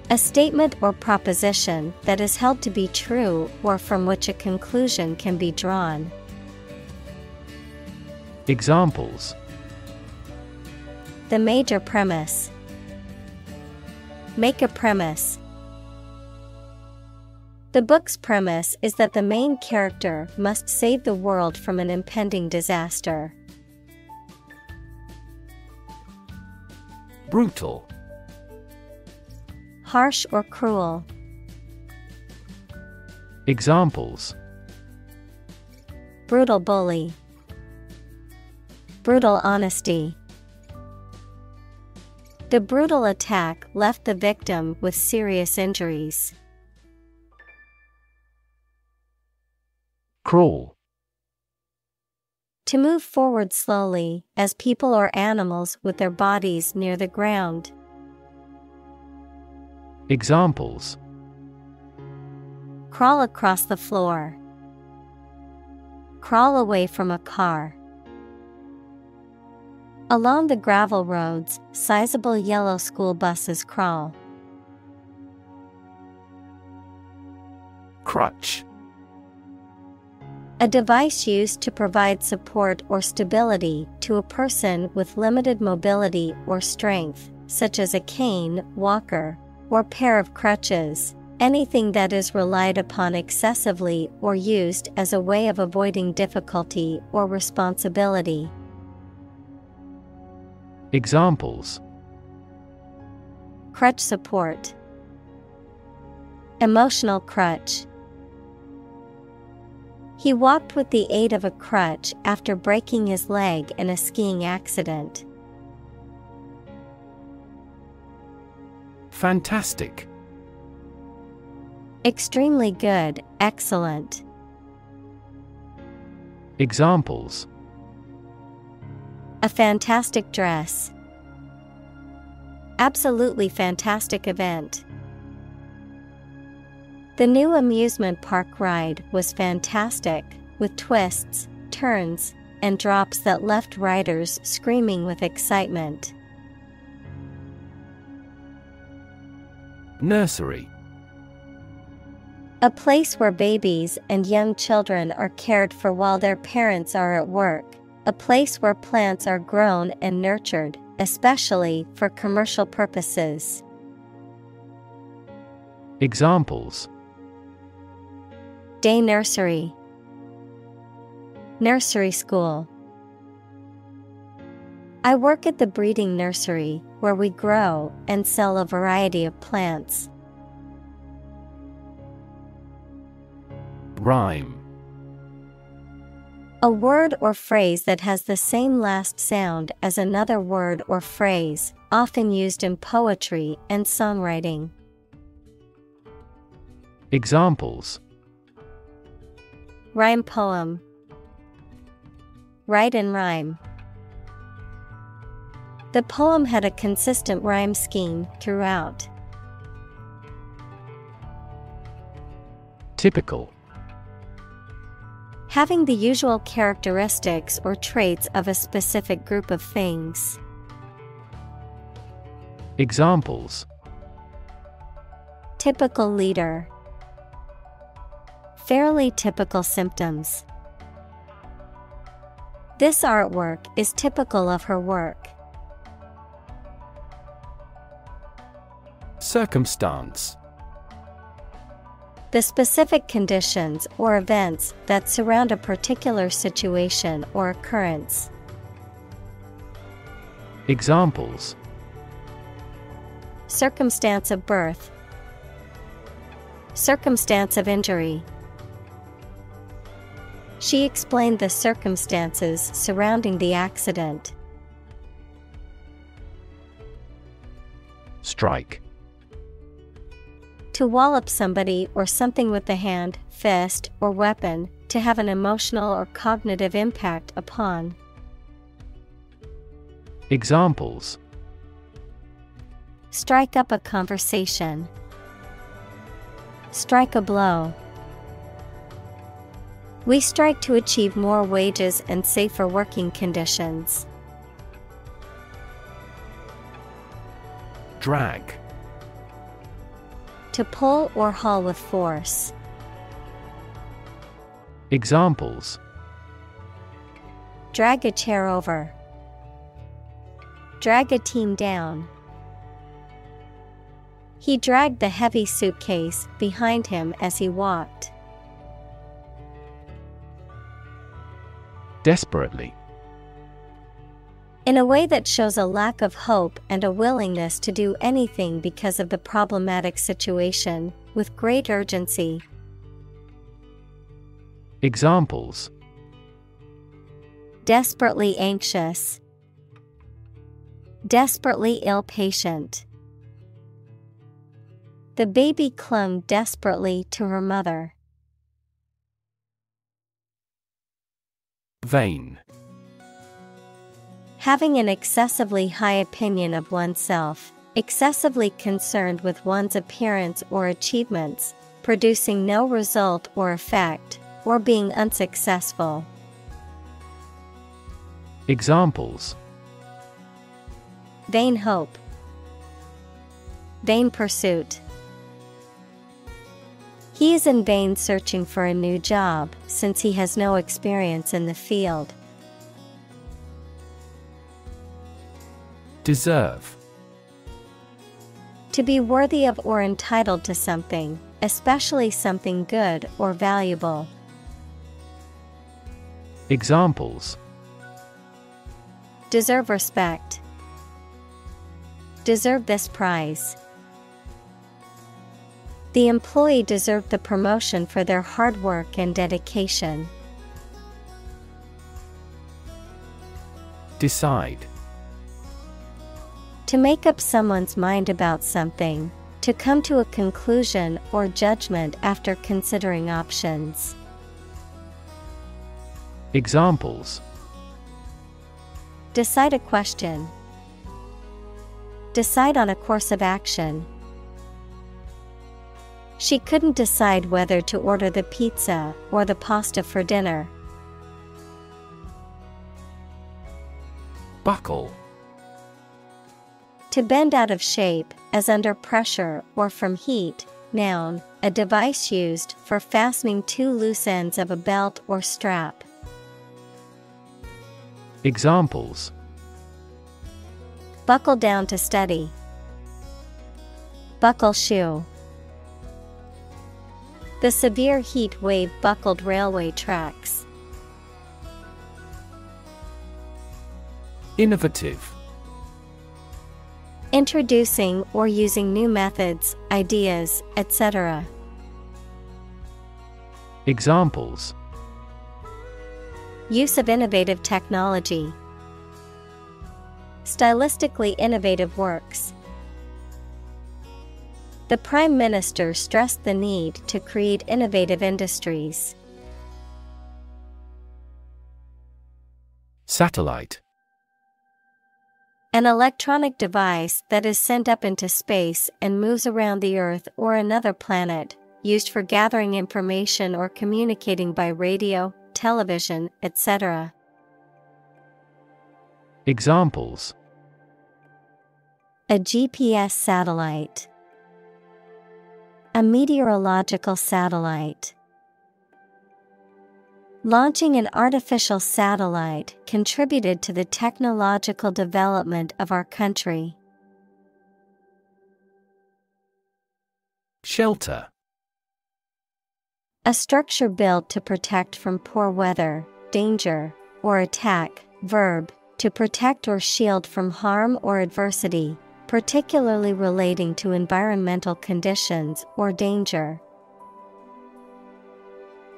a statement or proposition that is held to be true or from which a conclusion can be drawn. Examples: the major premise, make a premise. The book's premise is that the main character must save the world from an impending disaster. Brutal. Harsh or cruel. Examples: brutal bully, brutal honesty. The brutal attack left the victim with serious injuries. Crawl. To move forward slowly, as people or animals with their bodies near the ground. Examples: crawl across the floor, crawl away from a car. Along the gravel roads, sizable yellow school buses crawl. Crutch. A device used to provide support or stability to a person with limited mobility or strength, such as a cane, walker, or pair of crutches, anything that is relied upon excessively or used as a way of avoiding difficulty or responsibility. Examples: crutch support, emotional crutch. He walked with the aid of a crutch after breaking his leg in a skiing accident. Fantastic. Extremely good, excellent. Examples: a fantastic dress, absolutely fantastic event. The new amusement park ride was fantastic, with twists, turns, and drops that left riders screaming with excitement. Nursery. A place where babies and young children are cared for while their parents are at work, a place where plants are grown and nurtured, especially for commercial purposes. Examples: day nursery, nursery school. I work at the breeding nursery, where we grow and sell a variety of plants. Rhyme. A word or phrase that has the same last sound as another word or phrase, often used in poetry and songwriting. Examples: rhyme poem, write and rhyme. The poem had a consistent rhyme scheme throughout. Typical. Having the usual characteristics or traits of a specific group of things. Examples: typical leader, fairly typical symptoms. This artwork is typical of her work. Circumstance. The specific conditions or events that surround a particular situation or occurrence. Examples: circumstance of birth, circumstance of injury. She explained the circumstances surrounding the accident. Strike. To wallop somebody or something with the hand, fist, or weapon, to have an emotional or cognitive impact upon. Examples: strike up a conversation. Strike a blow. We strike to achieve more wages and safer working conditions. Drag. To pull or haul with force. Examples: drag a chair over. Drag a team down. He dragged the heavy suitcase behind him as he walked. Desperately. In a way that shows a lack of hope and a willingness to do anything because of the problematic situation, with great urgency. Examples: desperately anxious. Desperately ill patient. The baby clung desperately to her mother. Vain. Having an excessively high opinion of oneself, excessively concerned with one's appearance or achievements, producing no result or effect, or being unsuccessful. Examples: vain hope. Vain pursuit. He is in vain searching for a new job since he has no experience in the field. Deserve. To be worthy of or entitled to something, especially something good or valuable. Examples: deserve respect. Deserve this prize. The employee deserved the promotion for their hard work and dedication. Decide. To make up someone's mind about something, to come to a conclusion or judgment after considering options. Examples: decide a question. Decide on a course of action. She couldn't decide whether to order the pizza or the pasta for dinner. Buckle. To bend out of shape, as under pressure or from heat. Noun, a device used for fastening two loose ends of a belt or strap. Examples: buckle down to study. Buckle shoe. The severe heat wave buckled railway tracks. Innovative. Introducing or using new methods, ideas, et cetera. Examples: use of innovative technology. Stylistically innovative works. The Prime Minister stressed the need to create innovative industries. Satellite. An electronic device that is sent up into space and moves around the Earth or another planet, used for gathering information or communicating by radio, television, et cetera. Examples: a G P S satellite. A meteorological satellite. Launching an artificial satellite contributed to the technological development of our country. Shelter. A structure built to protect from poor weather, danger, or attack. Verb, to protect or shield from harm or adversity, particularly relating to environmental conditions or danger.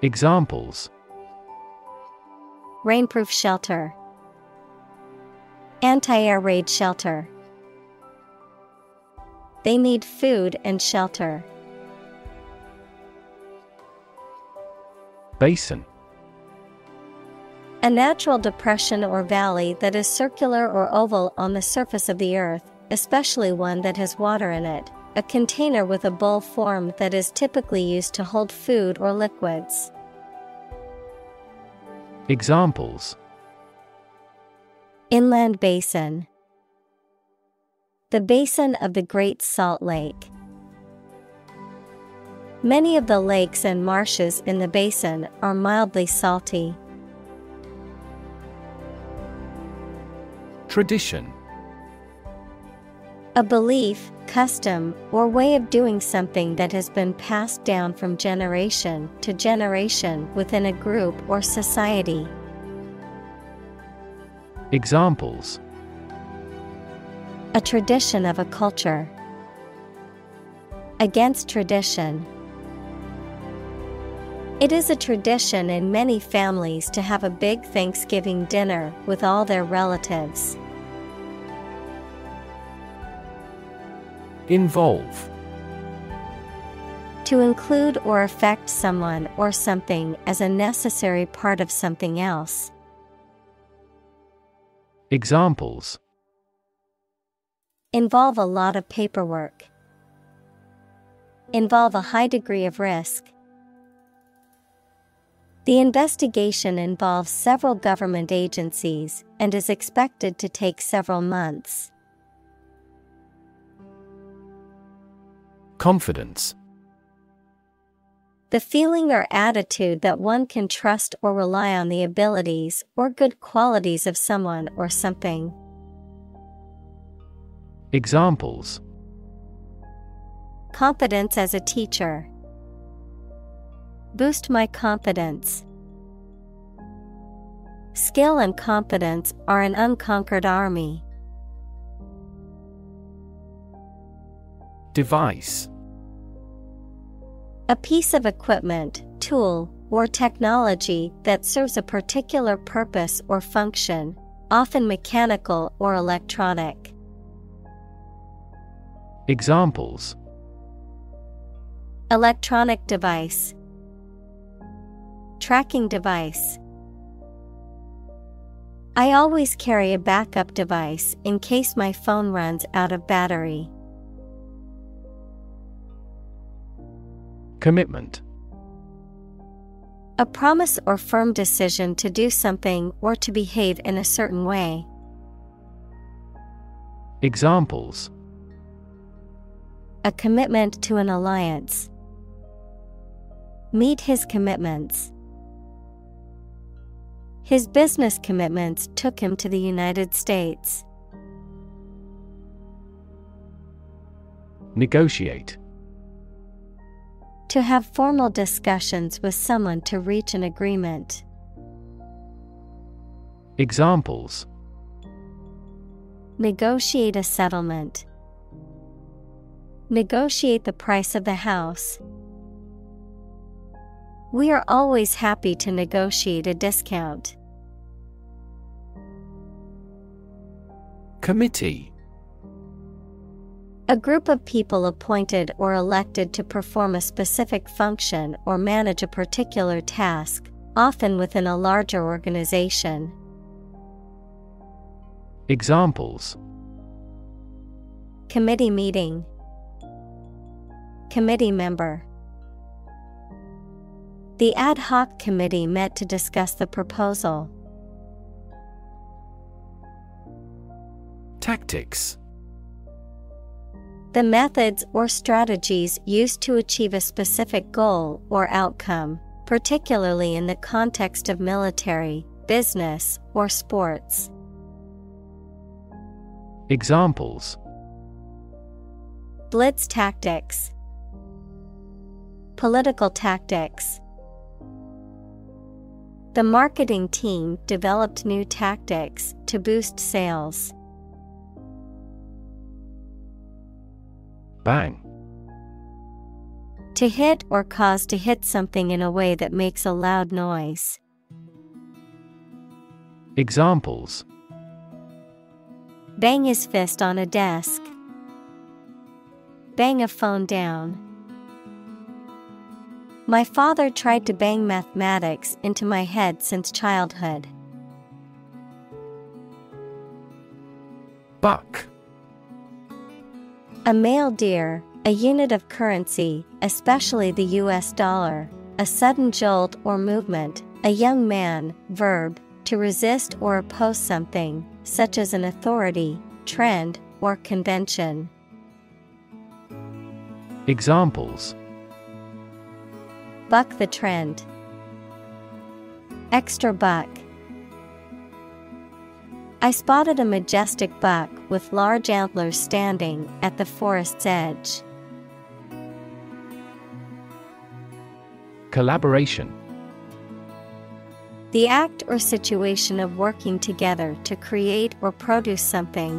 Examples: Rainproof shelter. Anti-air raid shelter. They need food and shelter. Basin. A natural depression or valley that is circular or oval on the surface of the earth, especially one that has water in it. A container with a bowl form that is typically used to hold food or liquids. Examples: Inland basin. The basin of the Great Salt Lake. Many of the lakes and marshes in the basin are mildly salty. Tradition. A belief, custom, or way of doing something that has been passed down from generation to generation within a group or society. Examples: A tradition of a culture. Against tradition. It is a tradition in many families to have a big Thanksgiving dinner with all their relatives. Involve. To include or affect someone or something as a necessary part of something else. Examples: Involve a lot of paperwork. Involve a high degree of risk. The investigation involves several government agencies and is expected to take several months. Confidence. The feeling or attitude that one can trust or rely on the abilities or good qualities of someone or something. Examples: Confidence as a teacher. Boost my confidence. Skill and competence are an unconquered army. Device. A piece of equipment, tool, or technology that serves a particular purpose or function, often mechanical or electronic. Examples: Electronic device. Tracking device. I always carry a backup device in case my phone runs out of battery. Commitment. A promise or firm decision to do something or to behave in a certain way. Examples: A commitment to an alliance. Meet his commitments. His business commitments took him to the United States. Negotiate. To have formal discussions with someone to reach an agreement. Examples: Negotiate a settlement. Negotiate the price of the house. We are always happy to negotiate a discount. Committee. A group of people appointed or elected to perform a specific function or manage a particular task, often within a larger organization. Examples: Committee meeting. Committee member. The ad hoc committee met to discuss the proposal. Tactics. The methods or strategies used to achieve a specific goal or outcome, particularly in the context of military, business, or sports. Examples: Blitz tactics. Political tactics. The marketing team developed new tactics to boost sales. Bang. To hit or cause to hit something in a way that makes a loud noise. Examples: bang his fist on a desk. Bang a phone down. My father tried to bang mathematics into my head since childhood. Buck. A male deer, a unit of currency, especially the U S dollar, a sudden jolt or movement, a young man, verb, to resist or oppose something, such as an authority, trend, or convention. Examples: buck the trend. Extra buck. I spotted a majestic buck with large antlers standing at the forest's edge. Collaboration. The act or situation of working together to create or produce something.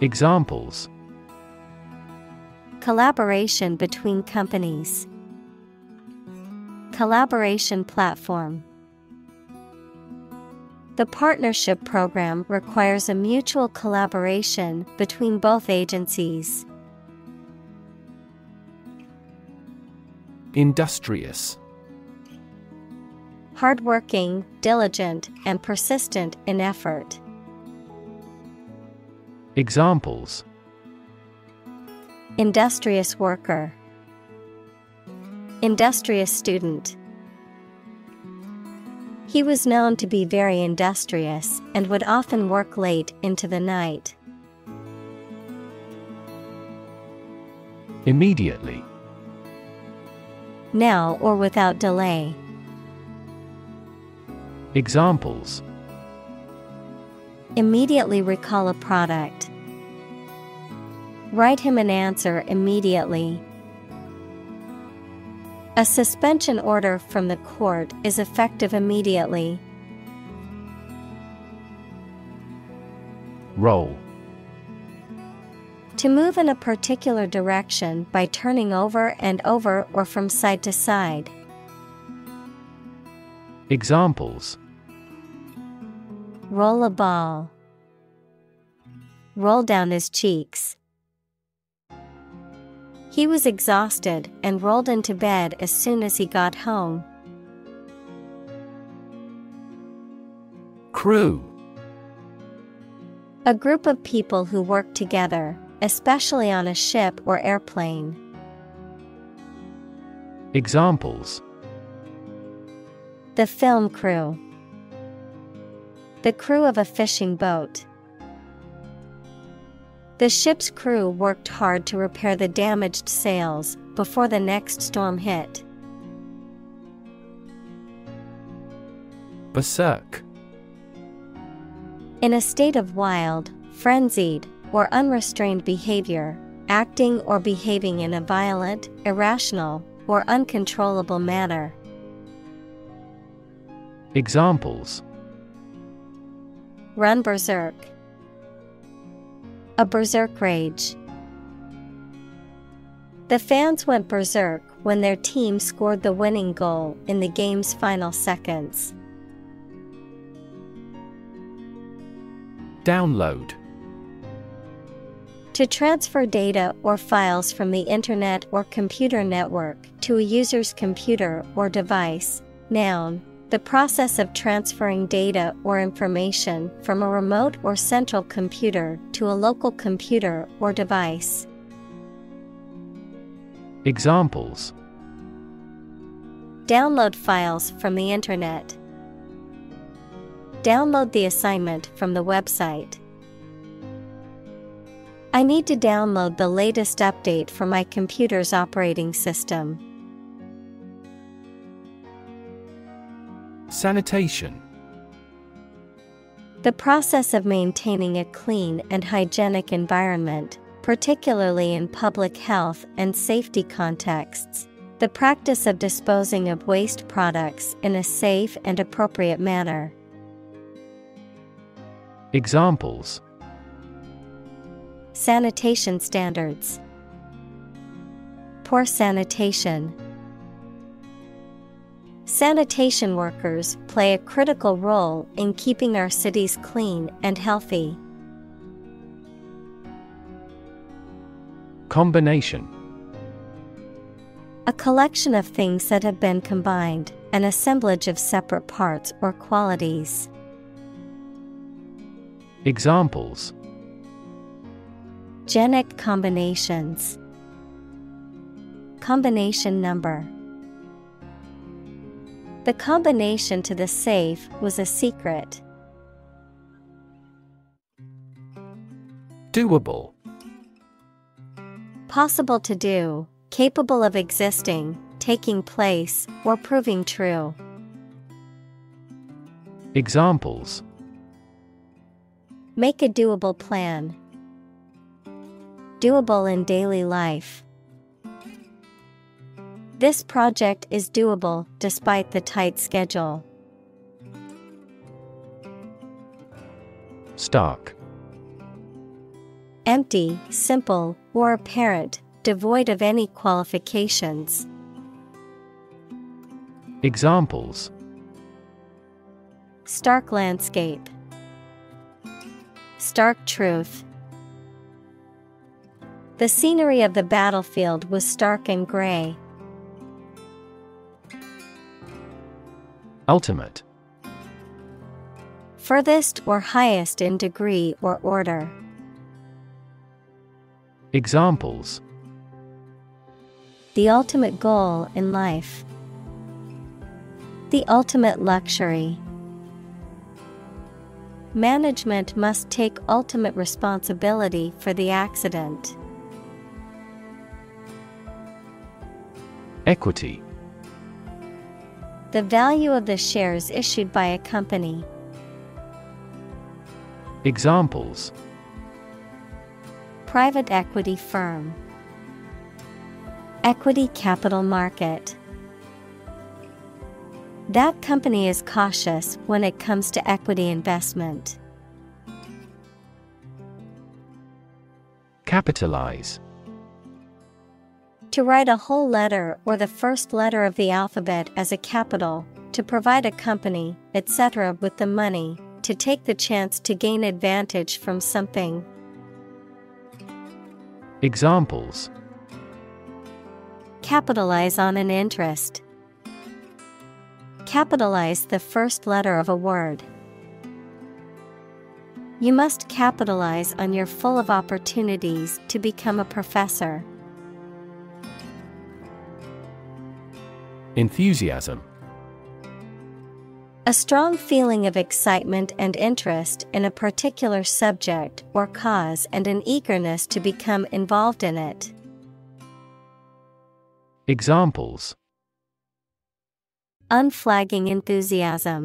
Examples: collaboration between companies. Collaboration platform. The partnership program requires a mutual collaboration between both agencies. Industrious. Hardworking, diligent, and persistent in effort. Examples: industrious worker. Industrious student. He was known to be very industrious and would often work late into the night. Immediately. Now or without delay. Examples: immediately recall a product. Write him an answer immediately. A suspension order from the court is effective immediately. Roll. To move in a particular direction by turning over and over or from side to side. Examples: roll a ball. Roll down his cheeks. He was exhausted and rolled into bed as soon as he got home. Crew. A group of people who work together, especially on a ship or airplane. Examples: the film crew. The crew of a fishing boat. The ship's crew worked hard to repair the damaged sails before the next storm hit. Berserk. In a state of wild, frenzied, or unrestrained behavior, acting or behaving in a violent, irrational, or uncontrollable manner. Examples: run berserk. A berserk rage. The fans went berserk when their team scored the winning goal in the game's final seconds. Download. To transfer data or files from the internet or computer network to a user's computer or device. Noun. The process of transferring data or information from a remote or central computer to a local computer or device. Examples: download files from the internet. Download the assignment from the website. I need to download the latest update for my computer's operating system. Sanitation. The process of maintaining a clean and hygienic environment, particularly in public health and safety contexts. The practice of disposing of waste products in a safe and appropriate manner. Examples: sanitation standards. Poor sanitation. Sanitation workers play a critical role in keeping our cities clean and healthy. Combination. A collection of things that have been combined, an assemblage of separate parts or qualities. Examples: Genetic combinations, combination number. The combination to the safe was a secret. Doable. Possible to do, capable of existing, taking place, or proving true. Examples: Make a doable plan. Doable in daily life. This project is doable despite the tight schedule. Stark. Empty, simple, or apparent, devoid of any qualifications. Examples: Stark landscape, stark truth. The scenery of the battlefield was stark and gray. Ultimate. Furthest or highest in degree or order. Examples: The ultimate goal in life. The ultimate luxury. Management must take ultimate responsibility for the accident. Equity. The value of the shares issued by a company. Examples: Private equity firm, equity capital market. That company is cautious when it comes to equity investment. Capitalize. To write a whole letter or the first letter of the alphabet as a capital, to provide a company, et cetera with the money, to take the chance to gain advantage from something. Examples: Capitalize on an interest. Capitalize the first letter of a word. You must capitalize on your full of opportunities to become a professor. Enthusiasm. A strong feeling of excitement and interest in a particular subject or cause and an eagerness to become involved in it. Examples: Unflagging enthusiasm,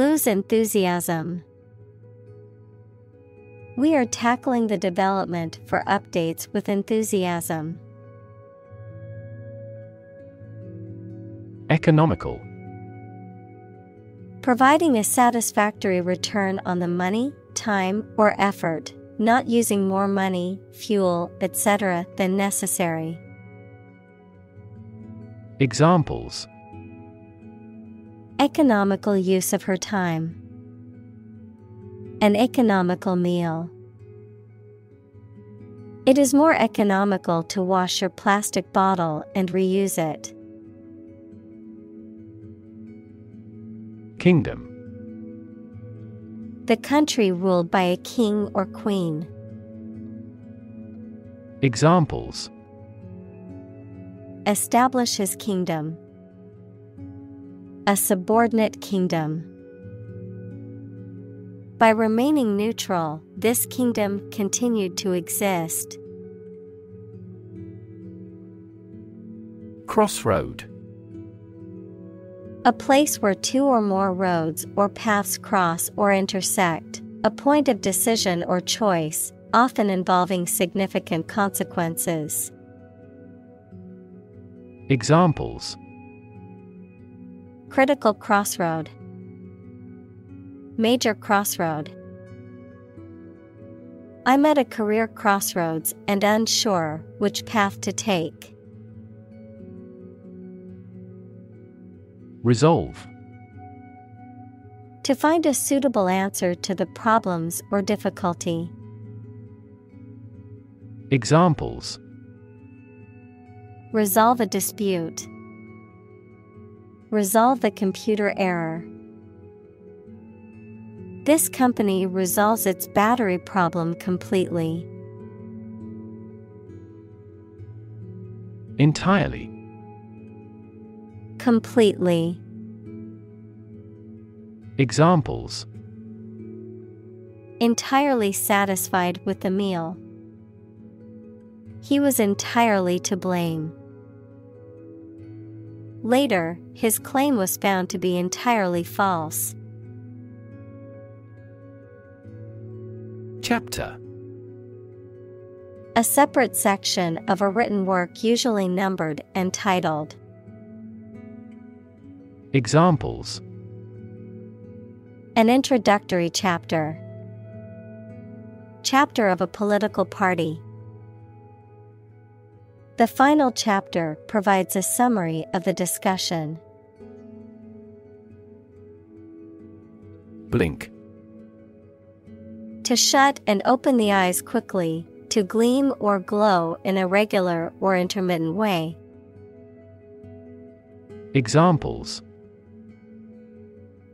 lose enthusiasm. We are tackling the development for updates with enthusiasm. Economical. Providing a satisfactory return on the money, time, or effort, not using more money, fuel, et cetera than necessary. Examples: Economical use of her time, an economical meal. It is more economical to wash your plastic bottle and reuse it. Kingdom. The country ruled by a king or queen. Examples: Establish his kingdom, a subordinate kingdom. By remaining neutral, this kingdom continued to exist. Crossroad. A place where two or more roads or paths cross or intersect, a point of decision or choice, often involving significant consequences. Examples: Critical crossroad, major crossroad. I'm at a career crossroads and unsure which path to take. Resolve. To find a suitable answer to the problems or difficulty. Examples. Resolve a dispute. Resolve the computer error. This company resolves its battery problem completely. Entirely. Completely. Examples. Entirely satisfied with the meal. He was entirely to blame. Later, his claim was found to be entirely false. Chapter. A separate section of a written work usually numbered and titled. Examples. An introductory chapter. Chapter of a political party. The final chapter provides a summary of the discussion. Blink. To shut and open the eyes quickly, to gleam or glow in a regular or intermittent way. Examples.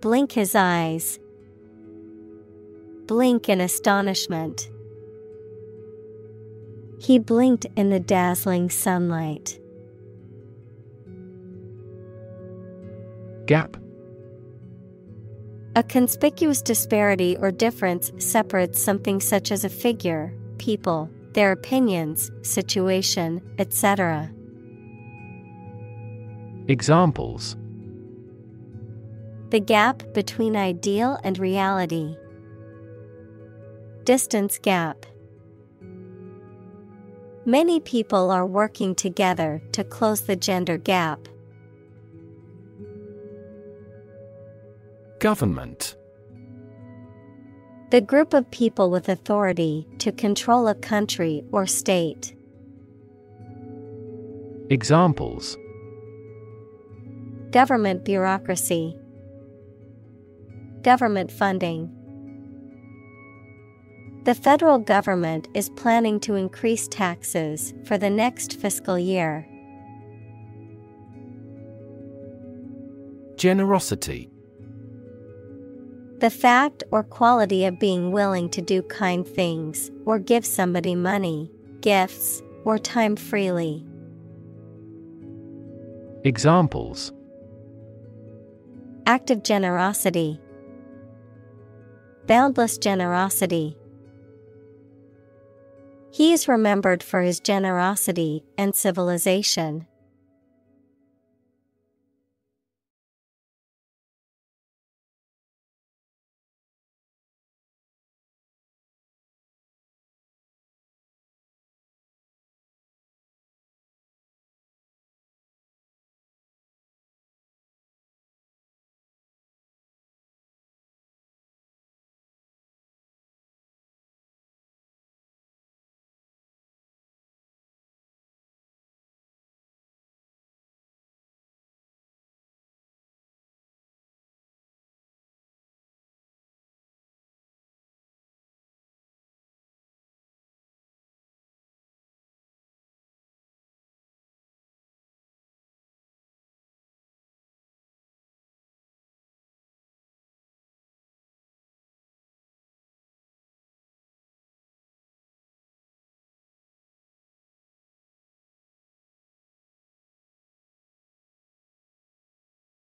Blink his eyes. Blink in astonishment. He blinked in the dazzling sunlight. Gap. A conspicuous disparity or difference separates something such as a figure, people, their opinions, situation, et cetera. Examples. The gap between ideal and reality. Distance gap. Many people are working together to close the gender gap. Government. The group of people with authority to control a country or state. Examples. Government bureaucracy. Government funding. The federal government is planning to increase taxes for the next fiscal year. Generosity. The fact or quality of being willing to do kind things or give somebody money, gifts, or time freely. Examples. Act of generosity. Boundless generosity. He is remembered for his generosity and civilization.